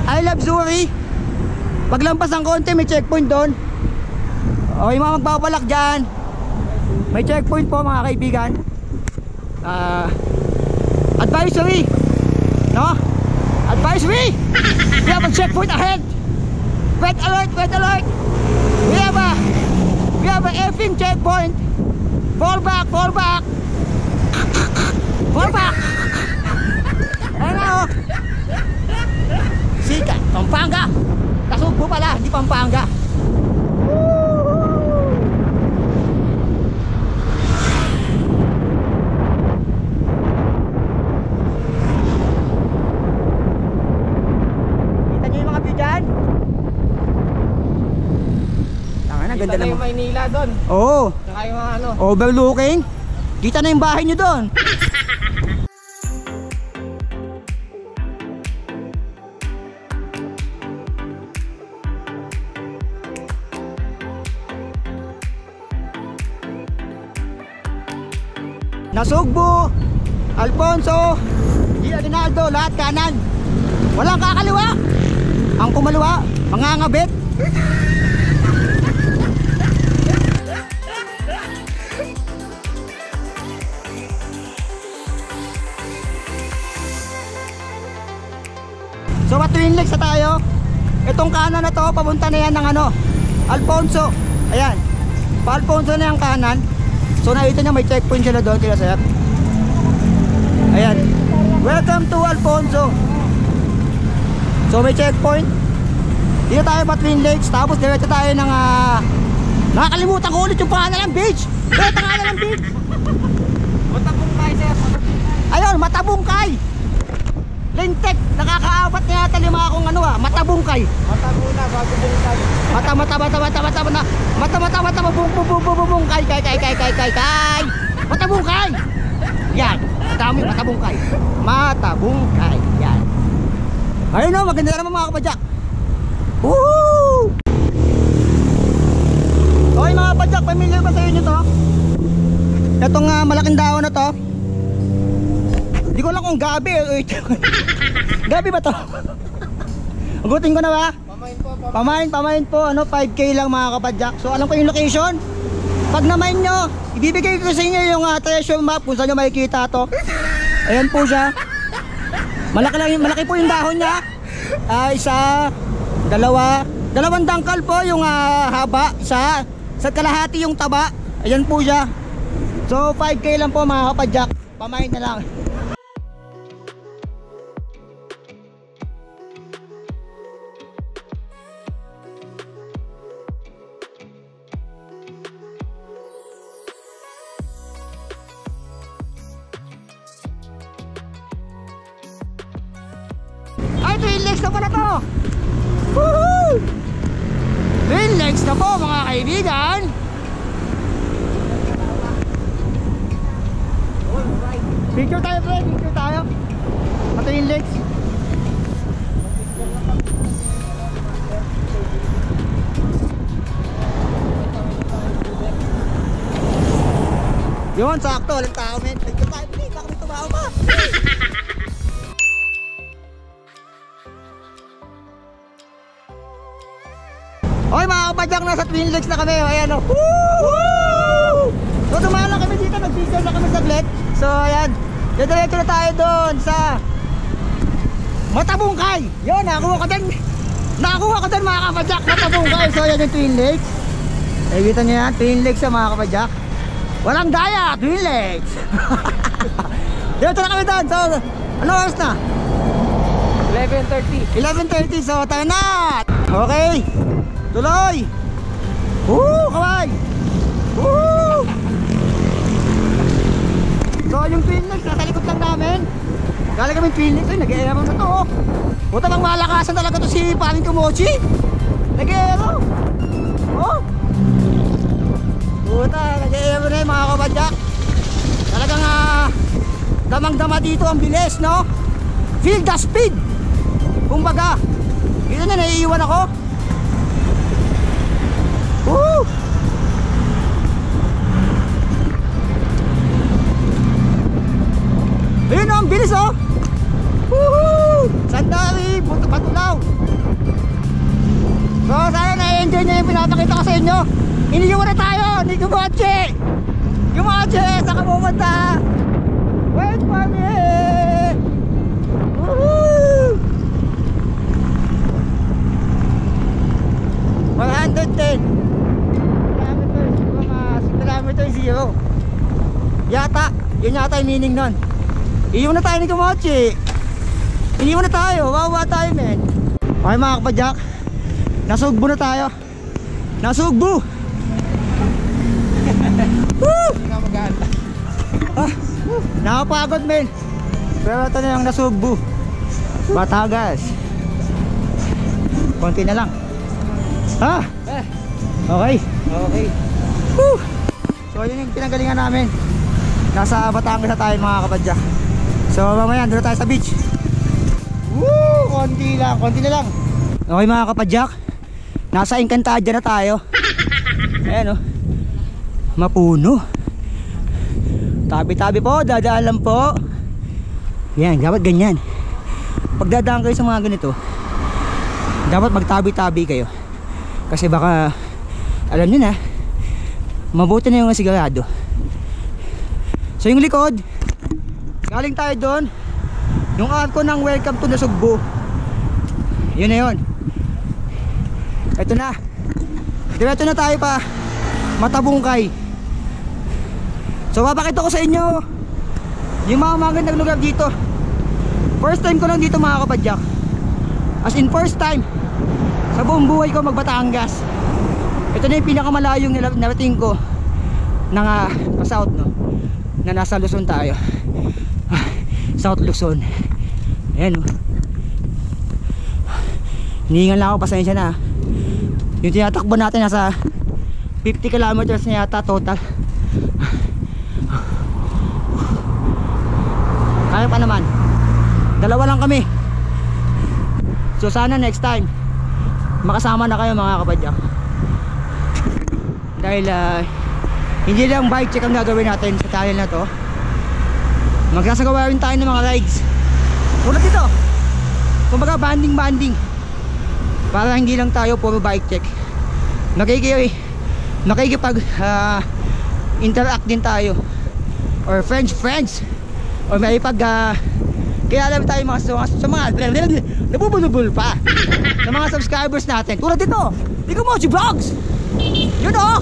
I Love Zuri. Paglampas ng konti may checkpoint doon. O yung mga magpapalak dyan, may checkpoint po mga kaibigan. Ah uh, Advisory! No? Advisory! We have a checkpoint ahead! Red alert! Red alert! We have a... We have a effing checkpoint! Fall back! Fall back! Fall back! Ayan na o! Sika! Pampanga! Nasugbo pala! Hindi Pampanga! Kita na yung Maynila doon. Oo. Saka yung mga ano. Overlooking. Kita na yung bahay nyo doon. Nasugbo, Alfonso, Aguinaldo, lahat kanan. Walang kakaliwa. Ang kumaluwa, mangangabit. So Twin Lakes na tayo. Itong kanan na to, papunta na yan ng ano, Alfonso. Ayan, pa Alfonso na yung kanan. So nakita nyo may checkpoint sila doon, sila sayap. Ayan, welcome to Alfonso. So may checkpoint. Dito tayo pa Twin Lakes. Tapos diretso tayo ng uh, nakakalimutan ko ulit yung pangalan ng beach. Ito pangalan ng beach. Punta po tayo Ayun, matabungkay. Lintek, nakakaapat na yata lima akong ano ah, matabungkay. Matabuna, bago bungkay. Mata mata mata mata mata mata mata mata mata bung bung bung bung bung kay kay kay kay kay kay kay. Matabungkay. Yan, dami matabungkay. Matabungkay. Yan. Ayun oh, maganda naman mga kapadyak. Woo! Hoy mga kapadyak, familiar ba sa inyo to? Itong uh, malaking dahon na to. Hindi ko alam kung gabi eh. Gabi ba to? Agutin ko na ba? Pamain po, pamain. Pamain, pamain po. Ano, five K lang mga kapadyak. So alam ko yung location. Pag namain nyo, ibibigay ko sa inyo yung uh, treasure map kung saan nyo makikita to. Ayan po siya. Malaki, lang, malaki po yung dahon niya. Uh, isa, dalawa. Dalawang dangkal po yung uh, haba. Isa, sa kalahati yung taba. Ayan po siya. So five K lang po mga kapadyak. Pamain na lang. Twin Lakes na po na to. Woohoo! Twin Lakes na po mga kaibigan. Picture tayo pre, picture tayo. At Twin Lakes. Yun, sakto. Walang tao men. Picture tayo pre, baka may tumawa pa. Hoy mga kapadyak, nasa Twin Lakes na kami. Ayan o. Woo! So tumala kami dito, nag-season na kami sa saglit. So ayan, diretso na tayo doon sa Matabungkay. Yun, nakakuha ko din. Nakakuha ko din mga kapadyak, Matabungkay. So ayan yung Twin Lakes. Nakikita nyo yan, Twin Lakes yan mga kapadyak. Walang daya, Twin Lakes. Diretso na kami doon. So ano oras na? eleven thirty. eleven thirty, so tayo na. Okay. Tuloy! Woo! Kaway! Woo! So yung Twin Lakes, nasa likod lang namin. Galing kami Twin Lakes. Ay, nag-aeraman na to oh. Buta bang malakasan talaga to si paring Kimochi. Nag-aero! Oh! Buta, nag-aero na yung mga kapadyak. Talagang ah, damang-dama dito ang bilis, no? Feel the speed! Kumbaga, ito na naiiwan ako. Woo! Ayun o, ang bilis o! Woohoo! Sandali! Buto patulaw! So sana na-enjoy nyo yung pinapakita ko sa inyo. Iniiwan na tayo ni Kimochi! Kimochi! Saan ka pumunta? Wait for me! Woohoo! one ten zero yata, yun yata yung meaning nun. Iiwan na tayo ni Kimochi. Iniwan na tayo, wawa tayo men. Okay mga kapadyak, Nasugbo na tayo. Nasugbo. Woo! Ah, nakapagod men, pero ito na yung Nasugbo. Batangas, konti na lang ah. Okay, okay. Woo! So yun yung pinanggalingan namin. Nasa Batangas na tayo mga kapadyak. So mamaya doon tayo sa beach. Woo! Konti lang, konti na lang. Okay mga kapadyak, nasa Encantadia na tayo. Ayan o, mapuno. Tabi-tabi po, dadaan lang po. Yan, dapat ganyan. Pagdadaan kayo sa mga ganito, dapat magtabi-tabi kayo. Kasi baka, alam nyo na, mabuti na yung sigarado. So yung likod, galing tayo doon yung arko ng welcome to Nasugbo. Yun na yun. Ito na, direto na tayo pa Matabungkay. So papakita ko sa inyo yung mga magandang lugar dito. First time ko lang dito mga kapadyak. As in first time sa buong buhay ko magbatangas. Ito na yung pinakamalayong narating ko na nga south, no, na nasa Luzon tayo, South Luzon. Ayan, no, hinihingal na ako, pasensya na. Yung tinatakbo natin nasa fifty kilometers na yata total. Kaya pa naman, dalawa lang kami. So sana next time makasama na kayo mga kapadyak. Dahil uh, hindi lang bike check ang gagawin natin sa channel na to. Magsasagawa rin tayo ng mga rides ulit dito. Kumbaga banding-banding, para hindi lang tayo puro bike check. Nakikipag nakikipag uh, interact din tayo, or friends friends, or may pag uh, kaya alam tayo mga sa, sa mga nabubulubul pa sa mga subscribers natin tulad dito, di Kimochi Vlogs, yun o.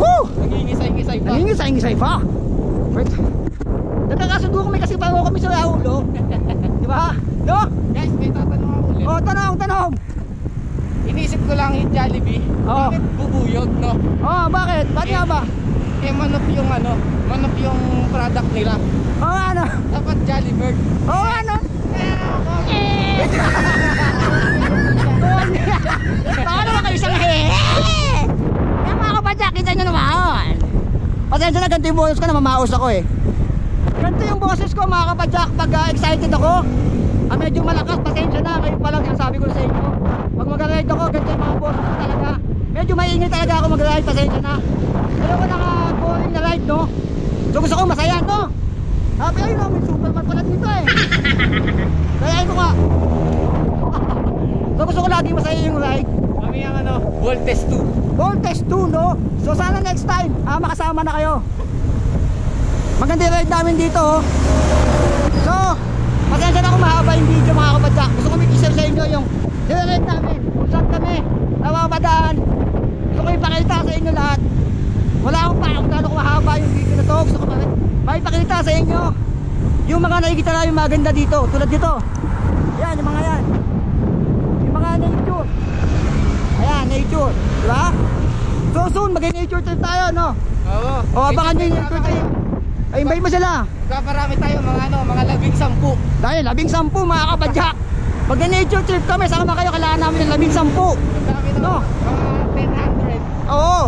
Woo! Nangingisay-ngisay pa, nangingisay-ngisay pa. Wait, nakakasundo kami kasi bago kami sa ulo. Diba? No? Guys, may tatanong ako ulit. Oh, tanong, tanong. Iniisip ko lang yung Jollibee, oh, bakit bubuyog, no? Oh, bakit? Bakit nga ba? Eh, manok yung ano, manok yung product nila. Oh, ano? Dapat Jollibird. Oh, ano? Eh! Paano na kayo sa lahi? Tama ako pa dyan, kita nyo naman. Pasensya na, ganito yung bonus ko, namamaos ako eh. Ganito yung boses ko mga kapadyak pag uh, excited ako. Ah, medyo malakas, pasensya na, kayo pa lang yung sabi ko sa inyo. Pag mag-ride ako, ganito yung mga boses ko talaga. Medyo maingay talaga ako mag-ride, pasensya na. Ayoko naka-boring na ride, no? So gusto ko masaya, no? Happy, ayun, no? May Superman pala dito eh. Sayain ko nga. So gusto ko lagi masaya yung ride. Kami ang ano, Voltes two. Voltes two, no? So sana next time, ah, makasama na kayo. Maganda ride namin dito, oh. So, pasensya na kung mahaba yung video mga kapadyak. Gusto ko i-share sa inyo yung nire-ride namin, kung saan kami napapadaan. Gusto ko ipakita sa inyo lahat. Wala akong parang kung ano mahaba yung video na to. Gusto ko maipakita sa inyo yung mga nakikita namin maganda dito, tulad dito. Ayan, yung mga yan, yung mga nature. Ayan, nature, diba? So soon, mag-nature trip tayo, no? Oo. O, abangan nyo yung nature trip. Ay, invite mo sila. Magkaparami tayo mga ano, mga labing sampu. Dahil labing sampu mga kapadyak. Pag na-nature trip kami, sama kayo, kailangan namin ng labing sampu. Magkarami ito, no? Mga ten hundred. Oo.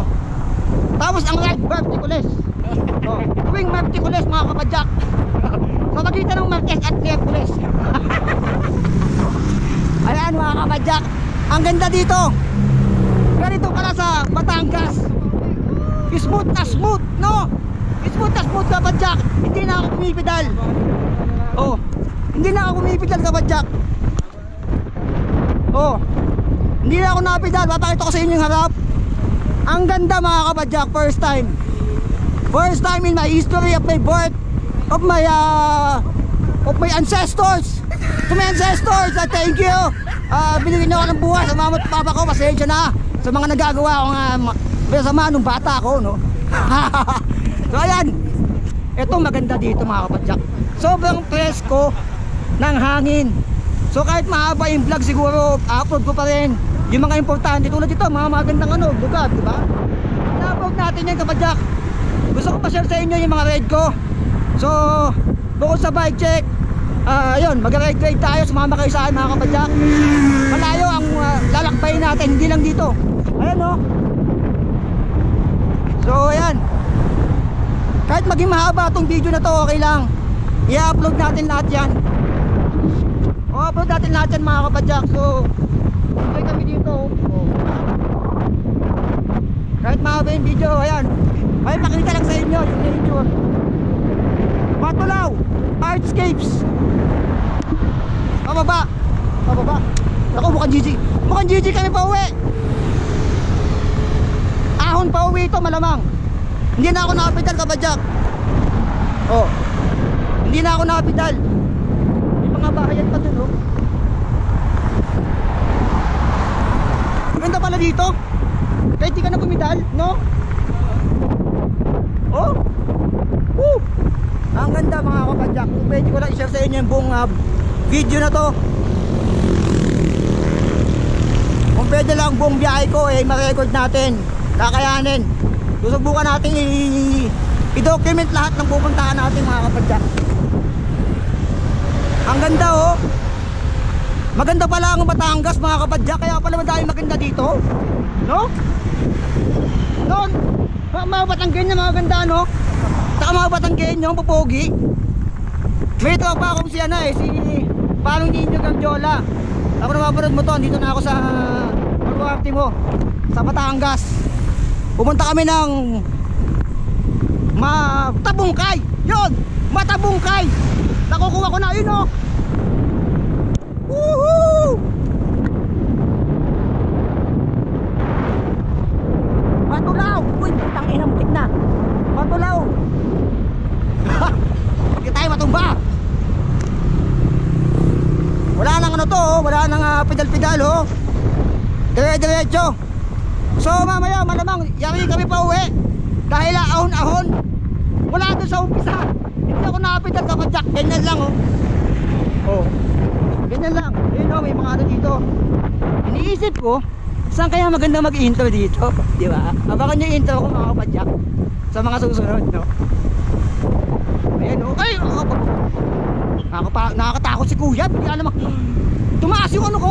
Tapos ang ride verticulous. Oh. Tuwing verticulous mga kapadyak. Sa magitan ng Martes at Hercules. Ayan mga kapadyak, ang ganda dito. Ganito pala sa Batangas. Smooth na smooth, no? Smooth na smooth kapadyak, hindi na ako pumipidal. Oh, hindi na ako pumipidal kapadyak. Oh, hindi na ako napidal. Papakita ko sa inyo yung harap. Ang ganda mga kapadyak, first time. First time in my history of my birth, of my uh, of my ancestors. To my ancestors, uh, thank you. Uh, binigyan niyo ako ng buhay sa mama at papa ko, pasensya na sa mga nagagawa ko nga uh, sama nung bata ko, no. So ayan, ito maganda dito mga kapadyak. Sobrang presko ng hangin. So kahit mahaba yung vlog siguro, upload ko pa rin yung mga importante tulad dito, mga magandang ano, lugar, diba? Na-upload natin yan kapadyak. Gusto ko pa-share sa inyo yung mga ride ko. So bukod sa bike check, uh, ayun, mag-ride ride tayo, sumama kayo sa akin mga kapadyak. Malayo ang uh, lalakbayin natin, hindi lang dito. Ayan o. So ayan, kahit maging mahaba itong video na to, okay lang. I-upload natin lahat yan. I-upload natin lahat yan mga kapadyak. So, enjoy kami dito. Oh. Kahit mahaba yung video, ayan. Ay, pakita lang sa inyo yung nature. Matulaw! Artscapes! Pababa! Pababa! Ako, mukhang G G. Mukhang G G kami pa uwi! Ahon pa uwi ito, malamang. Hindi na ako nakapidal kapadyak. Oh, hindi na ako nakapidal. May mga bahayan pa dun, oh. Maganda pala dito. Kahit di ka na pumidal, no? Oh, woo! Ang ganda mga kapadyak. Pwede ko lang i-share sa inyo yung buong uh, video na to. Kung pwede lang buong biyahe ko, eh, ma-record natin. Kakayanin. susubukan natin i-document lahat ng pupuntahan natin mga kapadyak. Ang ganda oh. Maganda pala ang Batangas mga kapadyak, kaya pala madami maganda dito. No? No? Mga Batanggenyo mga ganda no? Saka mga Batanggenyo ang papogi. May ito pa akong si Ana eh, si Palong Ninyo Gangjola. Ako napaparod mo to, dito na ako sa Maruarte mo, sa Batangas. Pumunta kami ng Matabungkay. Yun! Matabungkay! Nakukuha ko na yun oh! Woohoo! Matulaw! Uy, putang ina, mutik na! Matulaw! Hindi tayo matumba! Wala nang ano to, wala nang uh, pedal-pedal oh. Dire-diretso. So mamaya malamang yari kami pa uwi. Dahil ahon-ahon mula doon sa umpisa. Hindi ako nakapedal sa Jack, ganyan lang oh. Oh. Ganyan lang. Ayun oh, may mga ano dito. Iniisip ko, saan kaya maganda mag-intro dito? Di ba? Abakan nyo yung intro ko mga kapadyak sa mga susunod no? Ayan oh, ay! Oh, Nakaka nakakatakot si kuya, bigla naman tumaas yung ano ko,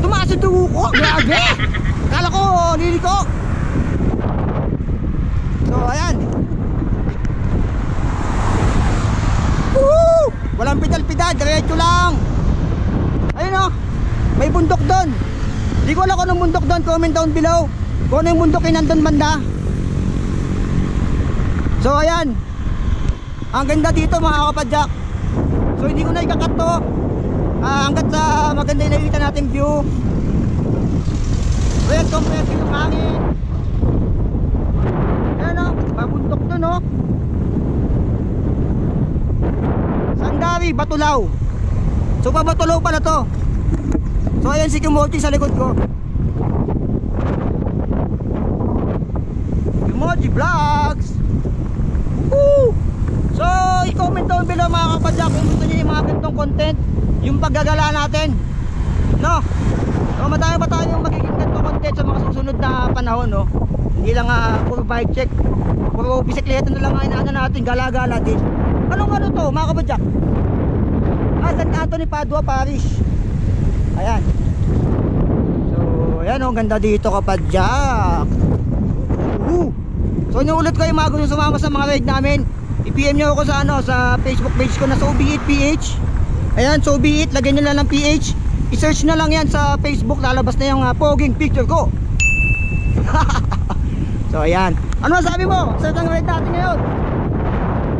tumaas yung dugo ko, grabe, kala ko niliko. So ayan, woo, walang pidal-pidal, diretso lang. Ayun o, may bundok doon, di ko alam kung anong bundok doon, comment down below kung ano yung bundok yung nandun banda. So ayan, ang ganda dito mga kapadyak. So hindi ko na ikakat to uh, hanggat sa maganda yung nakikita natin view. So yan, compressor yung hangin. Ayan o, pabundok dun o. Sandari, Batulaw. So pabatulaw pala to. So ayan si Kimochi sa likod ko. Kimochi Vlogs. Woo! So, i-comment down below mga kapadyak kung gusto nyo yung mga ganitong content, yung paggagala natin, no? So, madami ba tayong magiging ganitong content sa mga susunod na panahon, no? Hindi lang uh, puro bike check, puro bisikleta na lang ang inaano natin, gala-gala din. Anong ano to mga kapadyak? Ah, San Antonio Padua Parish. Ayan. So, ayan o, oh, ganda dito kapadyak. Woo! So, inuulit ko yung mga gusto sumama sa mga ride namin. I-P M nyo ako sa ano, sa Facebook page ko na SOBEITPH. Ayan, SOBEITPH, lagyan nyo lang ng P H. I-search na lang yan sa Facebook, lalabas na yung uh, poging picture ko. So ayan. Ano sabi mo? Saan ang ride natin ngayon?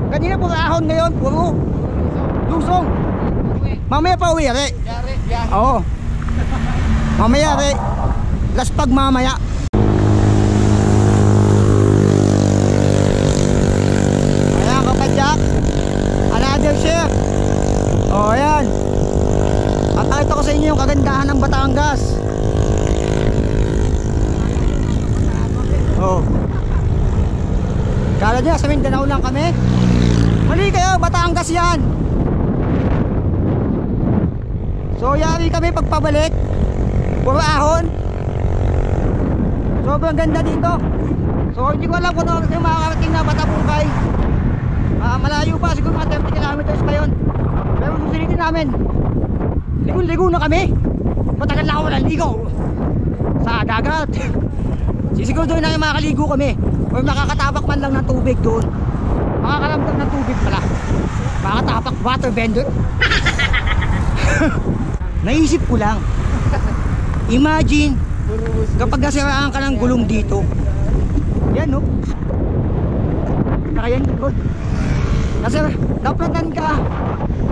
Kanina puro ahon, ngayon puro lusong. Mamaya pa uwi, re. Oo. Mamaya, re. Laspag mamaya. O ayan, pakita ko sa inyo yung kagandahan ng Batangas. O, kala nyo sa Mindanao lang kami? Mali kayo, Batangas yan. So yari kami pagpabalik, puro ahon. Sobrang ganda dito. So hindi ko alam kung ano yung makakarating na Batabungkay. Uh, malayo pa, siguro mga thirty kilometers pa yun. Pero susilitin namin. Ligo-ligo na kami. Matagal na ako walang ligo sa dagat. Siguro doon na yung makakaligo kami, or makakatabak man lang ng tubig doon. Makakalamdang ng tubig pala. Makakatapak water vendor. Naisip ko lang, imagine kapag nasiraan ka ng gulong dito. Yan no. Nakayan ko. Kasi naplatan ka,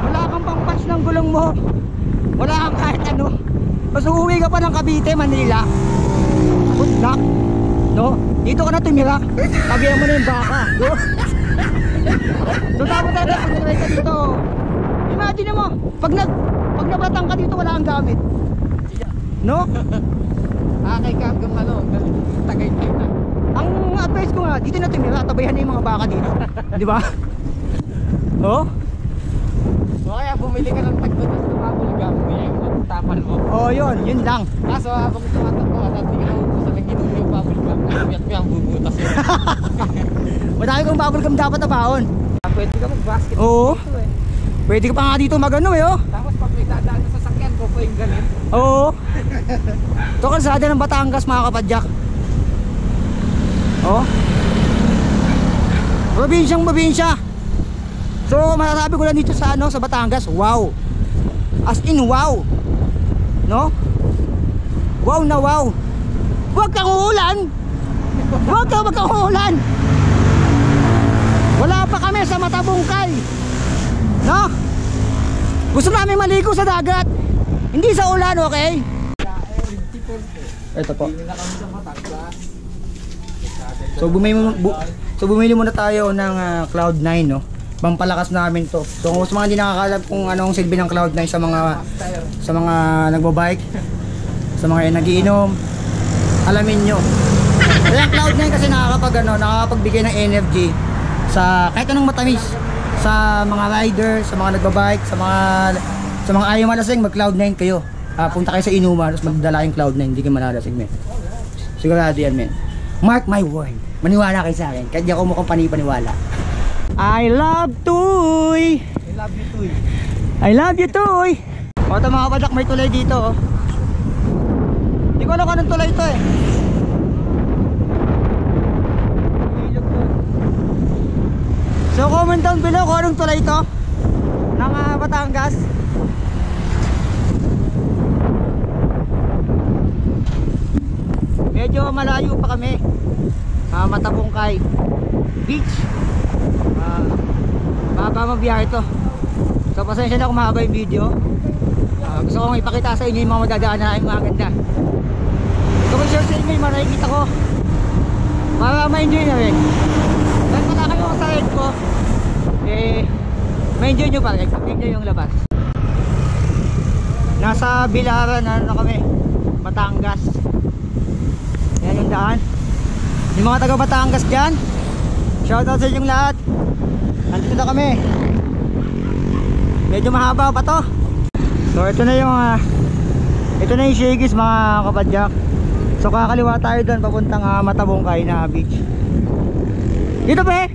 wala kang pang-patch ng gulong mo, wala kang kahit ano, mas uuwi ka pa ng Cavite, Manila. Good luck, no? Dito ka na tumira, tabihan mo na yung baka, no? So tapos tayo, pag nag-ride ka dito, imagine mo, pag nag pag naplatang ka dito, wala kang gamit, no? Akay ka hanggang ano, Tagaytay na. Ang advice ko nga, dito na tumira, tabihan na yung mga baka dito, di ba? Oh? So kaya bumili ka ng tagdo tapos tumabulgam mo yung tapan mo. Oh yun, yun lang. Kaso habang tumatakbo ka, hindi ka naubusan ng ginoo. yung bubble gum. Kapiat ko yung bubutas yun. Madami kong bubble gum dapat na baon. Pwede ka mag-basket. Oo. Pwede ka pa nga dito mag-ano eh oh. Tapos pag may dadaan na sasakyan ko po yung ganit. Oo. Ito kalsada ng Batangas mga kapadyak. Oo. Probinsyang probinsya. So masasabi ko lang dito sa ano sa Batangas, wow. As in wow. No? Wow na wow. Huwag kang uulan. Huwag kang magkauulan. Wala pa kami sa Matabungkay. No? Gusto namin maligo sa dagat. Hindi sa ulan, okay? Ito po. So bumili, bu so bumili muna tayo ng uh, Cloud nine, no? Pampalakas namin to. So kung sa mga hindi nakakalam kung anong silbi ng Cloud nine sa mga sa mga nagbabike, sa mga nagiinom, alamin nyo. Kaya Cloud nine kasi nakakapag ano, nakakapagbigay ng energy sa kahit anong matamis sa mga rider, sa mga nagbabike, sa mga sa mga ayaw malasing, mag Cloud nine kayo. Ah, punta kayo sa inuman, tapos magdala yung Cloud nine, hindi kayo malalasing, men. Sigurado yan, men. Mark my word. Maniwala kayo sa akin. Kahit di ako mukhang panipaniwala. I love Tuy! I love you, Tuy! I love you, Tuy! O ito mga kapadyak, may tulay dito oh. Hindi ko alam kung anong tulay ito eh. So comment down below kung anong tulay ito ng uh, Batangas. Medyo malayo pa kami uh, Matabungkay Beach. Uh, mahaba mabiyahe ito. So pasensya na kung mahaba yung video. uh, Gusto kong ipakita sa inyo yung mga madadaan na yung mga ganda. So kung share sa inyo yung mga nakikita ko para ma-enjoy na rin. Dahil pala kayo sa head ko eh, ma-enjoy nyo pala. Enjoy yung labas. Nasa Bilaran na ano kami, Batangas. Yan yung daan. Yung mga taga Batangas dyan, shoutout sa inyong lahat. Nandito na kami. Medyo mahaba pa to. So ito na yung uh, ito na yung Shigis mga kapadyak. So kakaliwa tayo doon papuntang uh, Matabungkay na beach. Dito ba eh?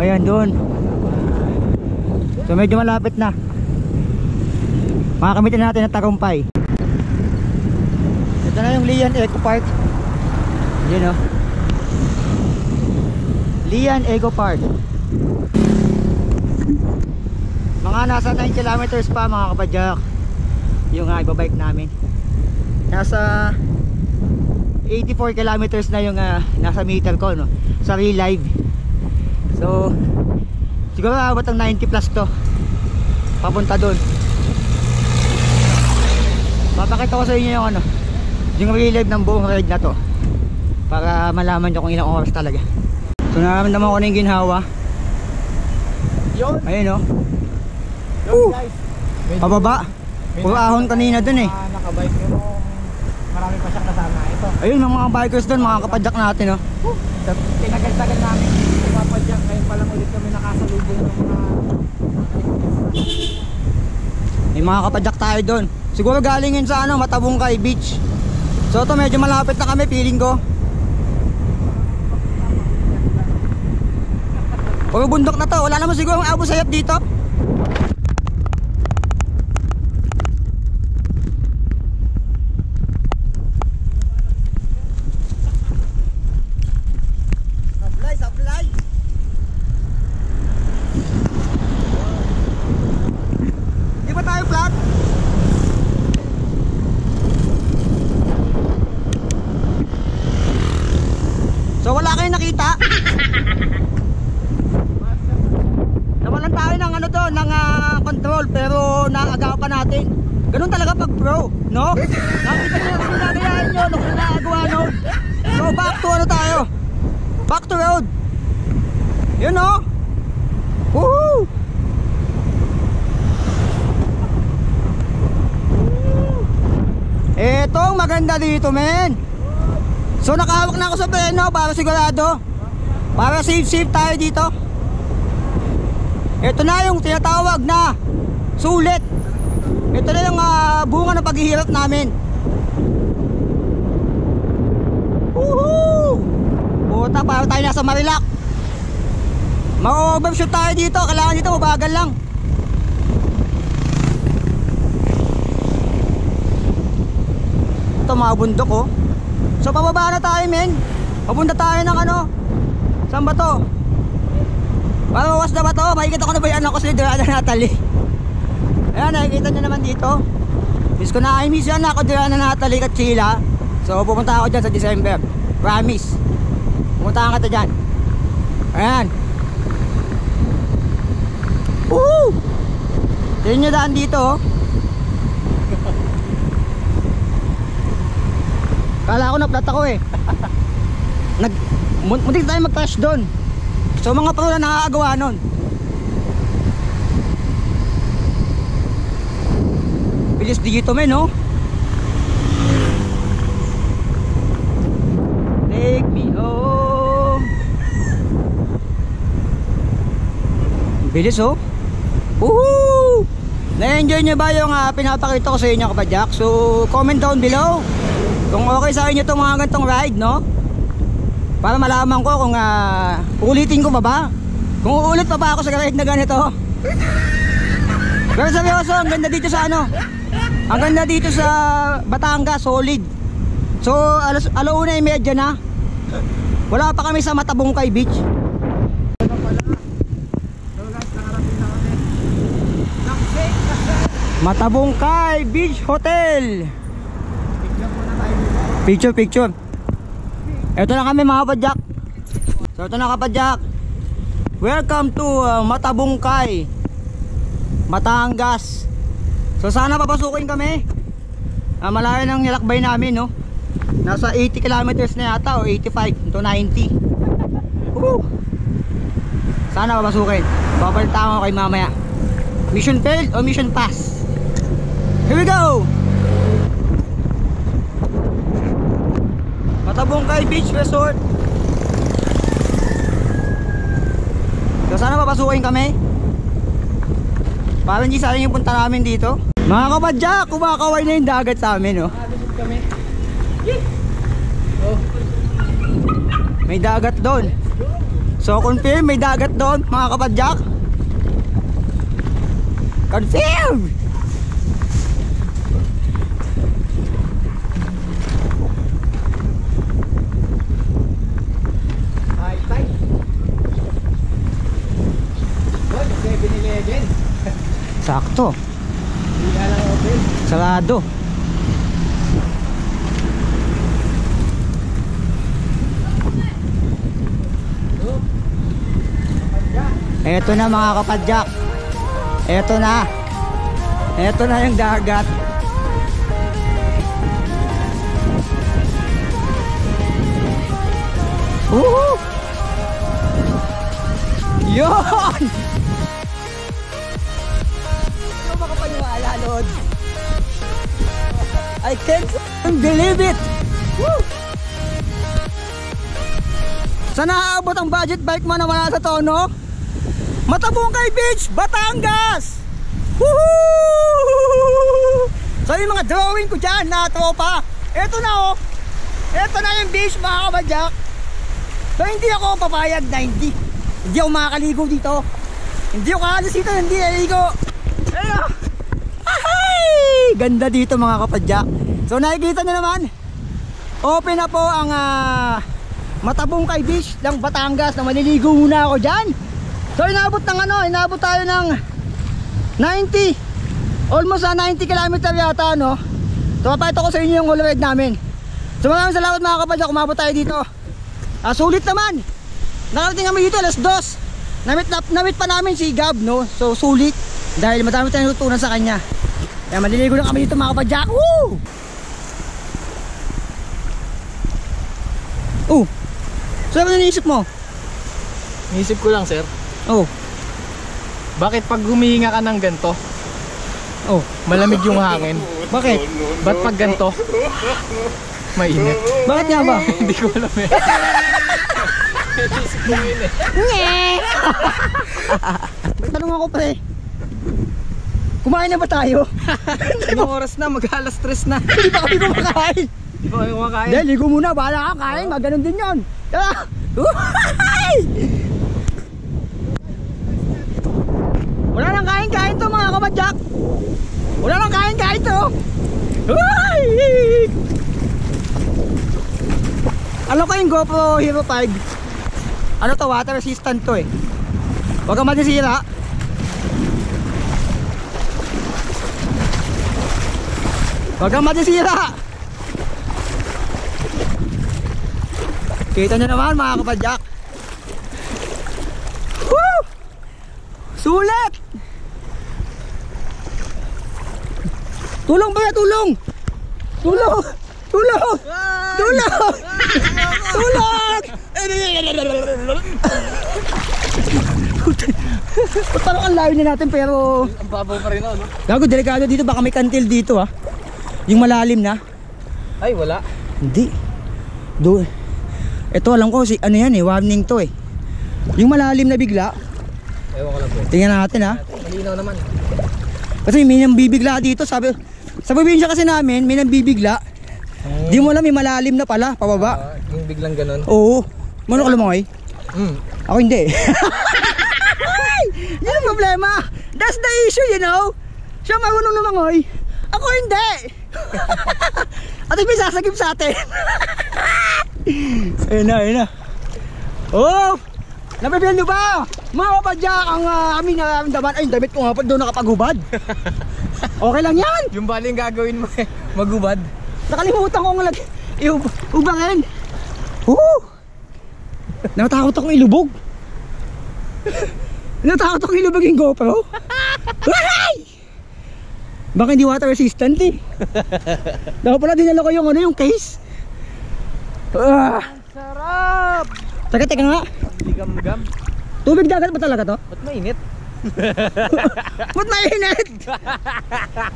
Ayan doon. So medyo malapit na. Makakamitin natin ang tagumpay. Ito na yung Lilian Eco Park. Yun o oh. Lilian Eco Park. Mga nasa nine kilometers pa mga kapadyak yung uh, ibabike namin. Nasa eighty-four kilometers na yung uh, nasa meter ko no? Sa real live. So siguro abot ang ninety plus to papunta dun. Papakita ko sa inyo yung ano, yung real live ng buong ride na to para malaman nyo kung ilang oras talaga. So naramdaman ko na yung ginhawa. Ayun o oh. Pababa. Puro ahon kanina dun eh. Nakabike nyo mo. Marami pa siyang kasama ito. Ayun mga bikers dun, mga kapadyak natin o oh. Tinagal-tagal namin kapadyak. Ngayon palang ulit kami nakasalubong ng mga may mga kapadyak tayo dun. Siguro galingin sa ano, Matabungkay Beach. So ito medyo malapit na kami feeling ko. Puro bundok na to, wala naman siguro ang abo sayap dito. Sablay, sablay. Di ba tayo flat? So wala kayong nakita? Pero naagaw pa natin. Ganun talaga pag pro, no? Nakita niyo kung nagayaan nyo, nung nagagawa nun. So back to ano tayo? Back to road. Yun no? Woohoo! Etong maganda dito men. So nakahawak na ako sa preno para sigurado. Para safe safe tayo dito. Ito na yung tinatawag na sulit. Ito na yung uh, bunga ng paghihirap namin. Woohoo! Puta, parang tayo nasa Marilac. Ma-overshoot tayo dito. Kailangan dito mabagal lang. Ito mga bundok oh. So pababa na tayo men. Papunta tayo ng ano. Saan ba to? Marawas na ba to? Makikita ko na ba yung anak ko si Duran and Natalie? Ayan, nakikita nyo naman dito. Miss ko na, I miss yan ako Duran and Natalie at Sheila. So pupunta ako dyan sa December. Promise. Pumunta ka ta dyan. Ayan. Woohoo! Tignan nyo daan dito. Kala ko na-flat ako eh. Nag muntik tayo mag-crash doon. So mga pro na nakakagawa nun. Bilis dito men no? Take me home. Bilis oh. Woohoo! Na-enjoy nyo ba yung uh, pinapakita ko sa inyo kapadyak? So comment down below kung okay sa inyo itong mga gantong ride no? Para malaman ko kung uh, ulitin ko pa ba? Kung uulit pa ba ako sa ride na ganito? Pero seryoso, ang ganda dito sa ano? Ang ganda dito sa Batangas, solid. So alas, alauna yung medya na. Wala pa kami sa Matabungkay Beach. Matabungkay Beach Hotel. Picture, picture. Ito na kami mga kapadyak. So ito na kapadyak. Welcome to uh, Matabungkay, Batangas. So sana papasukin kami. uh, Malayo ng nilakbay namin no. Nasa eighty kilometers na yata o eighty-five to ninety. Woo! Sana papasukin. Papalitan ko kayo mamaya. Mission failed o mission pass. Here we go! Matabungkay Beach Resort. So sana papasukin kami. Parang di sana yung punta namin dito. Mga kapadyak, kumakaway na yung dagat sa amin oh. May dagat doon. So confirm, may dagat doon mga kapadyak. Confirm! Sakto. Sarado. Eto na mga kapadyak. Eto na. Eto na yung dagat. Woohoo! Yon! I can't believe it. Woo! Sana aabot ang budget bike man na wala sa tono. Matabungkay Beach, Batangas. Woohoo! So yung mga drawing ko dyan na tropa, eto na oh. Eto na yung beach mga kabadyak. So hindi ako papayag na hindi. Hindi ako makakaligo dito. Hindi ako kaalis dito, hindi naligo. Eto! Ganda dito mga kapadyak. So nakikita nyo naman, open na po ang uh, Matabungkay Beach ng Batangas. Na maliligo muna ako dyan. So inabot ng ano, inabot tayo ng ninety, almost na ninety kilometer yata no? So papakita ko sa inyo yung whole ride namin. So maraming salamat mga kapadyak, kumabot tayo dito. uh, Sulit naman. Nakarating kami dito alas dos. Namit, na, namit pa namin si Gab no? So sulit, dahil madami tayong tutunan sa kanya. Ayan, maliligo na kami dito mga kapadyak. Woo! Oh! So ano naisip mo? Naisip ko lang sir. Oh. Bakit pag humihinga ka ng ganito? Oh. Malamig yung hangin. Bakit? Ba't pag ganito? Mainit. Bakit nga ba? Hindi ko alam eh. Naisip ko yun eh. Nye! Tanong ako pre. Kumain na ba tayo? Anong oras na? Mag-alas tres na. Hindi pa kami kumakain. Hindi ko kayo kumakain. Hindi, ligo muna. Bahala ka kain. Mag ganun din yun. Wala nang kain-kain to mga kamadyak. Wala nang kain-kain to. Ano ko yung GoPro Hero five? Ano to? Water resistant to eh. Huwag kang matisira. Huwag kang matisira. Kita nyo naman mga kapadyak. Woo! Sulit! Tulong ba? Tulong! Tulong! Tulong! Tulong! Tulong! Parang ang layo na natin pero... Ang babaw pa rin ako, no? Gago, delikado dito. Baka may kantil dito, ha? Yung malalim na. Ay, wala. Hindi. Do. Ito, alam ko, si, ano yan eh, warning to eh. Yung malalim na bigla. Ewan ko lang po. Tingnan natin, ha? Malinaw naman. Kasi may nang bibigla dito, sabi, sabihin siya kasi namin, may nang bibigla. Hmm. Di mo alam, may malalim na pala, pababa. Uh, yung biglang ganun? Oo. Mano ka lumakay? Hmm. Ako hindi. Ay! Yun ang problema. That's the issue, you know? Siya marunong lumangoy. Ako hindi! At may sasagip sa atin. Ayun na, ayun na. Oh! Napipil nyo ba? Mga kapadyak, ang uh, aming nararamdaman. Ay, damit ko nga pa doon nakapagubad. Okay lang yan! Yung baling gagawin mo eh, magubad. Nakalimutan ko nga lagi. Iubangin. Woo! Natakot akong ilubog. Natakot akong ilubog yung GoPro. Ay! Baka hindi water resistant eh. Dapat pala dinala ko yung ano, yung case. Ah, sarap. Teka, teka nga. Ligam-gam. Tubig dagat ba talaga to? Ba't mainit? Ba't mainit?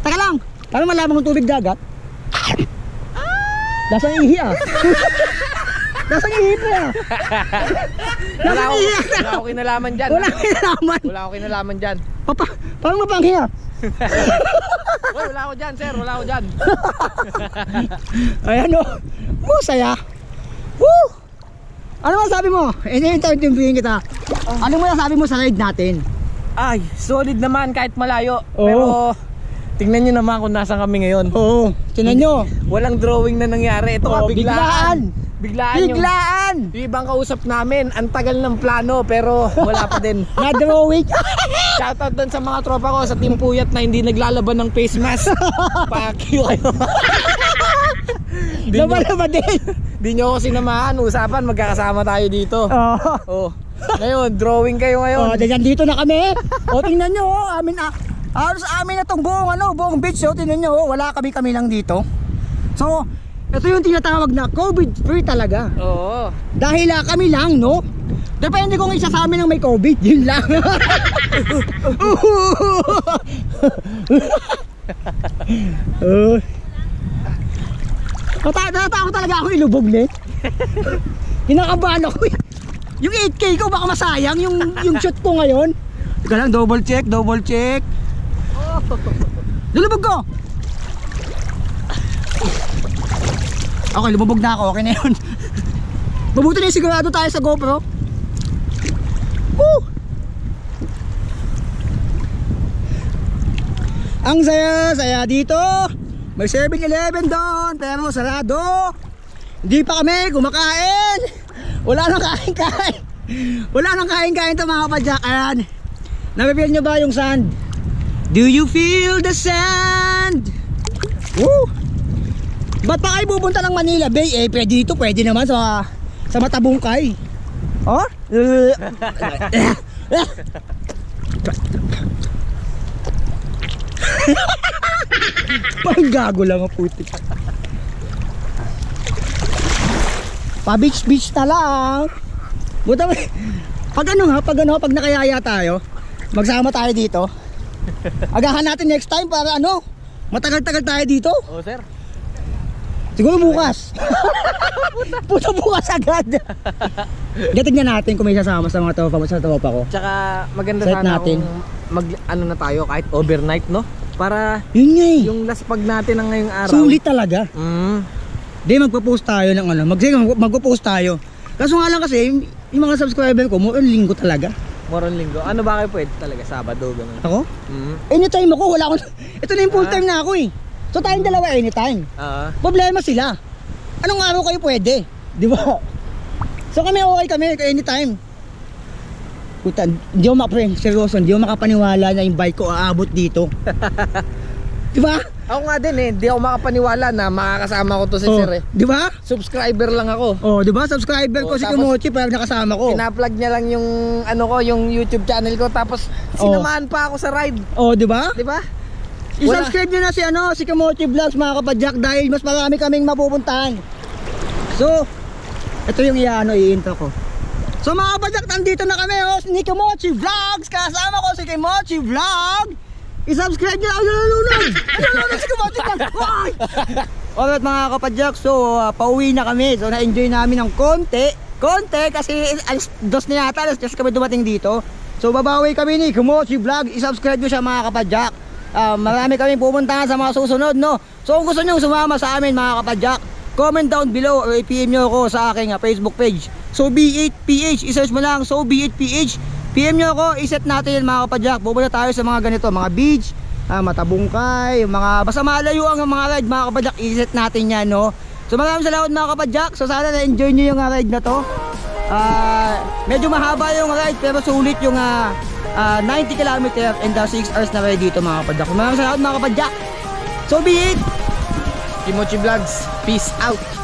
Teka lang. Parang malamang yung tubig dagat. Dasang ihi ah. Dasang ihi po ah. Dasang ihi ah. Wala ko kinalaman dyan. Wala ko kinalaman. Wala ko kinalaman dyan. Papa, parang mapanghi ah. Uy, wala ko dyan, sir. Wala ko dyan. Ayan o. Woo, saya. Woo! Ano man sabi mo? Ini-interviewin kita. Ano mo sabi mo sa ride natin? Ay, solid naman kahit malayo. Oo. Pero tingnan nyo naman kung nasan kami ngayon. Oo. Tingnan nyo. Walang drawing na nangyari. Ito ka, biglaan. Biglaan. Biglaan. Yung ibang kausap namin, ang tagal ng plano pero wala pa din. Na-drawing. Shoutout doon sa mga tropa ko sa Team Puyat na hindi naglalaban ng face mask. Pakyo kayo. Laban naman din. Di nyo ako sinamahan. Usapan, magkakasama tayo dito. Oo. Oh. Oh. Ngayon, drawing kayo ngayon. Oh, dito na kami. O, tingnan nyo. Oh, amin na. Aros amin na itong buong, ano, buong beach. O, oh, tingnan nyo. Oh, wala kami kami lang dito. So, ito yung tinatawag na COVID-free talaga. Oo. Oh. Dahil uh, kami lang, no? Depende kung isa sa amin ang may COVID. Yun lang. uh, Natatakot talaga ako ilubog net. Kinakabahan ako eh. Yung eight K ko baka masayang yung, yung shot ko ngayon. Ika lang, double check, double check. Nilubog ko. Okay, lumubog na ako, okay na yun. Mabuti na sigurado tayo sa GoPro. Woo! Ang saya, saya dito. May seven eleven doon, pero sarado. Hindi pa kami kumakain. Wala nang kain-kain. Wala nang kain-kain ito mga kapadyak. Ayan. Napipil nyo ba yung sand? Do you feel the sand? Woo! Ba't pa kayo bubunta ng Manila Bay? Eh, pwede dito, pwede naman sa, sa Matabungkay. Oh? Parang gago lang ang puti. Pa beach beach na lang. Buta pag ano nga, pag ano, pag nakayaya tayo, magsama tayo dito. Agahan natin next time para ano, matagal-tagal tayo dito. Oo, sir. Siguro bukas. Puta bukas agad. Tingnan natin kung may sasama sa mga tropa mo, sa tropa ko. Tsaka maganda sana natin. Mag ano na tayo kahit overnight, no? Para yun nga eh. Yung last pag natin ng ngayong araw. Sulit talaga. Mm. Di magpo-post tayo ng ano, magsige magpo-post tayo. Kaso nga lang kasi yung mga subscriber ko more on linggo talaga. More on linggo. Ano ba kayo pwede talaga Sabado ganun? Ako? Mhm. Anytime ako, wala akong ito na yung full time ah. na ako eh. So tayong dalawa anytime. Oo. Uh-huh. Problema sila. Anong araw kayo pwede? Di ba? So kami okay kami anytime. Puta, hindi mo ma-friend, seryoso, hindi mo makapaniwala na yung bike ko aabot dito. Di ba? Ako nga din eh, hindi ako makapaniwala na makakasama ko to si oh, Sir eh. Di ba? Subscriber lang ako. Oh, di ba? Subscriber oh, ko si Kimochi pero nakasama ko. Pina-plug niya lang yung ano ko, yung YouTube channel ko tapos oh. sinamahan pa ako sa ride. Oh, di ba? Di ba? I-subscribe niyo na si ano, si Kimochi Vlogs mga kapadyak dahil mas marami kaming mapupuntahan. So, ito yung iano i-intro ko. So mga kapadyak, nandito na kami oh, ni Kimochi Vlogs. Kasama ko si Kimochi Vlog. I-subscribe nyo na. Ay, nalulunod! Ay, nalulunod si Kimochi Vlog! Ay! Alright mga kapadyak, so uh, pauwi na kami. So na-enjoy namin ng konti. Konti kasi alas dos na yata. Alas dos kami dumating dito. So babawi kami ni Kimochi Vlog. I-subscribe nyo siya mga kapadyak. Uh, marami kami pupuntahan sa mga susunod no. So kung gusto nyo sumama sa amin mga kapadyak, comment down below or i-P M nyo ako sa aking uh, Facebook page. SOBEITPH, i-search mo lang SOBEITPH. P M nyo ako, iset natin mga kapadyak. Pupunta tayo sa mga ganito, mga beach, ah, matabungkay, mga basta malayo ang mga ride mga kapadyak, iset natin yan no. So maraming salamat mga kapadyak. So sana na-enjoy nyo yung ride na to. Ah, medyo mahaba yung ride pero sulit yung ah, ah, ninety kilometers and ah, six hours na ride dito mga kapadyak. So maraming salamat mga kapadyak. So be it! Kimochi Vlogs, peace out!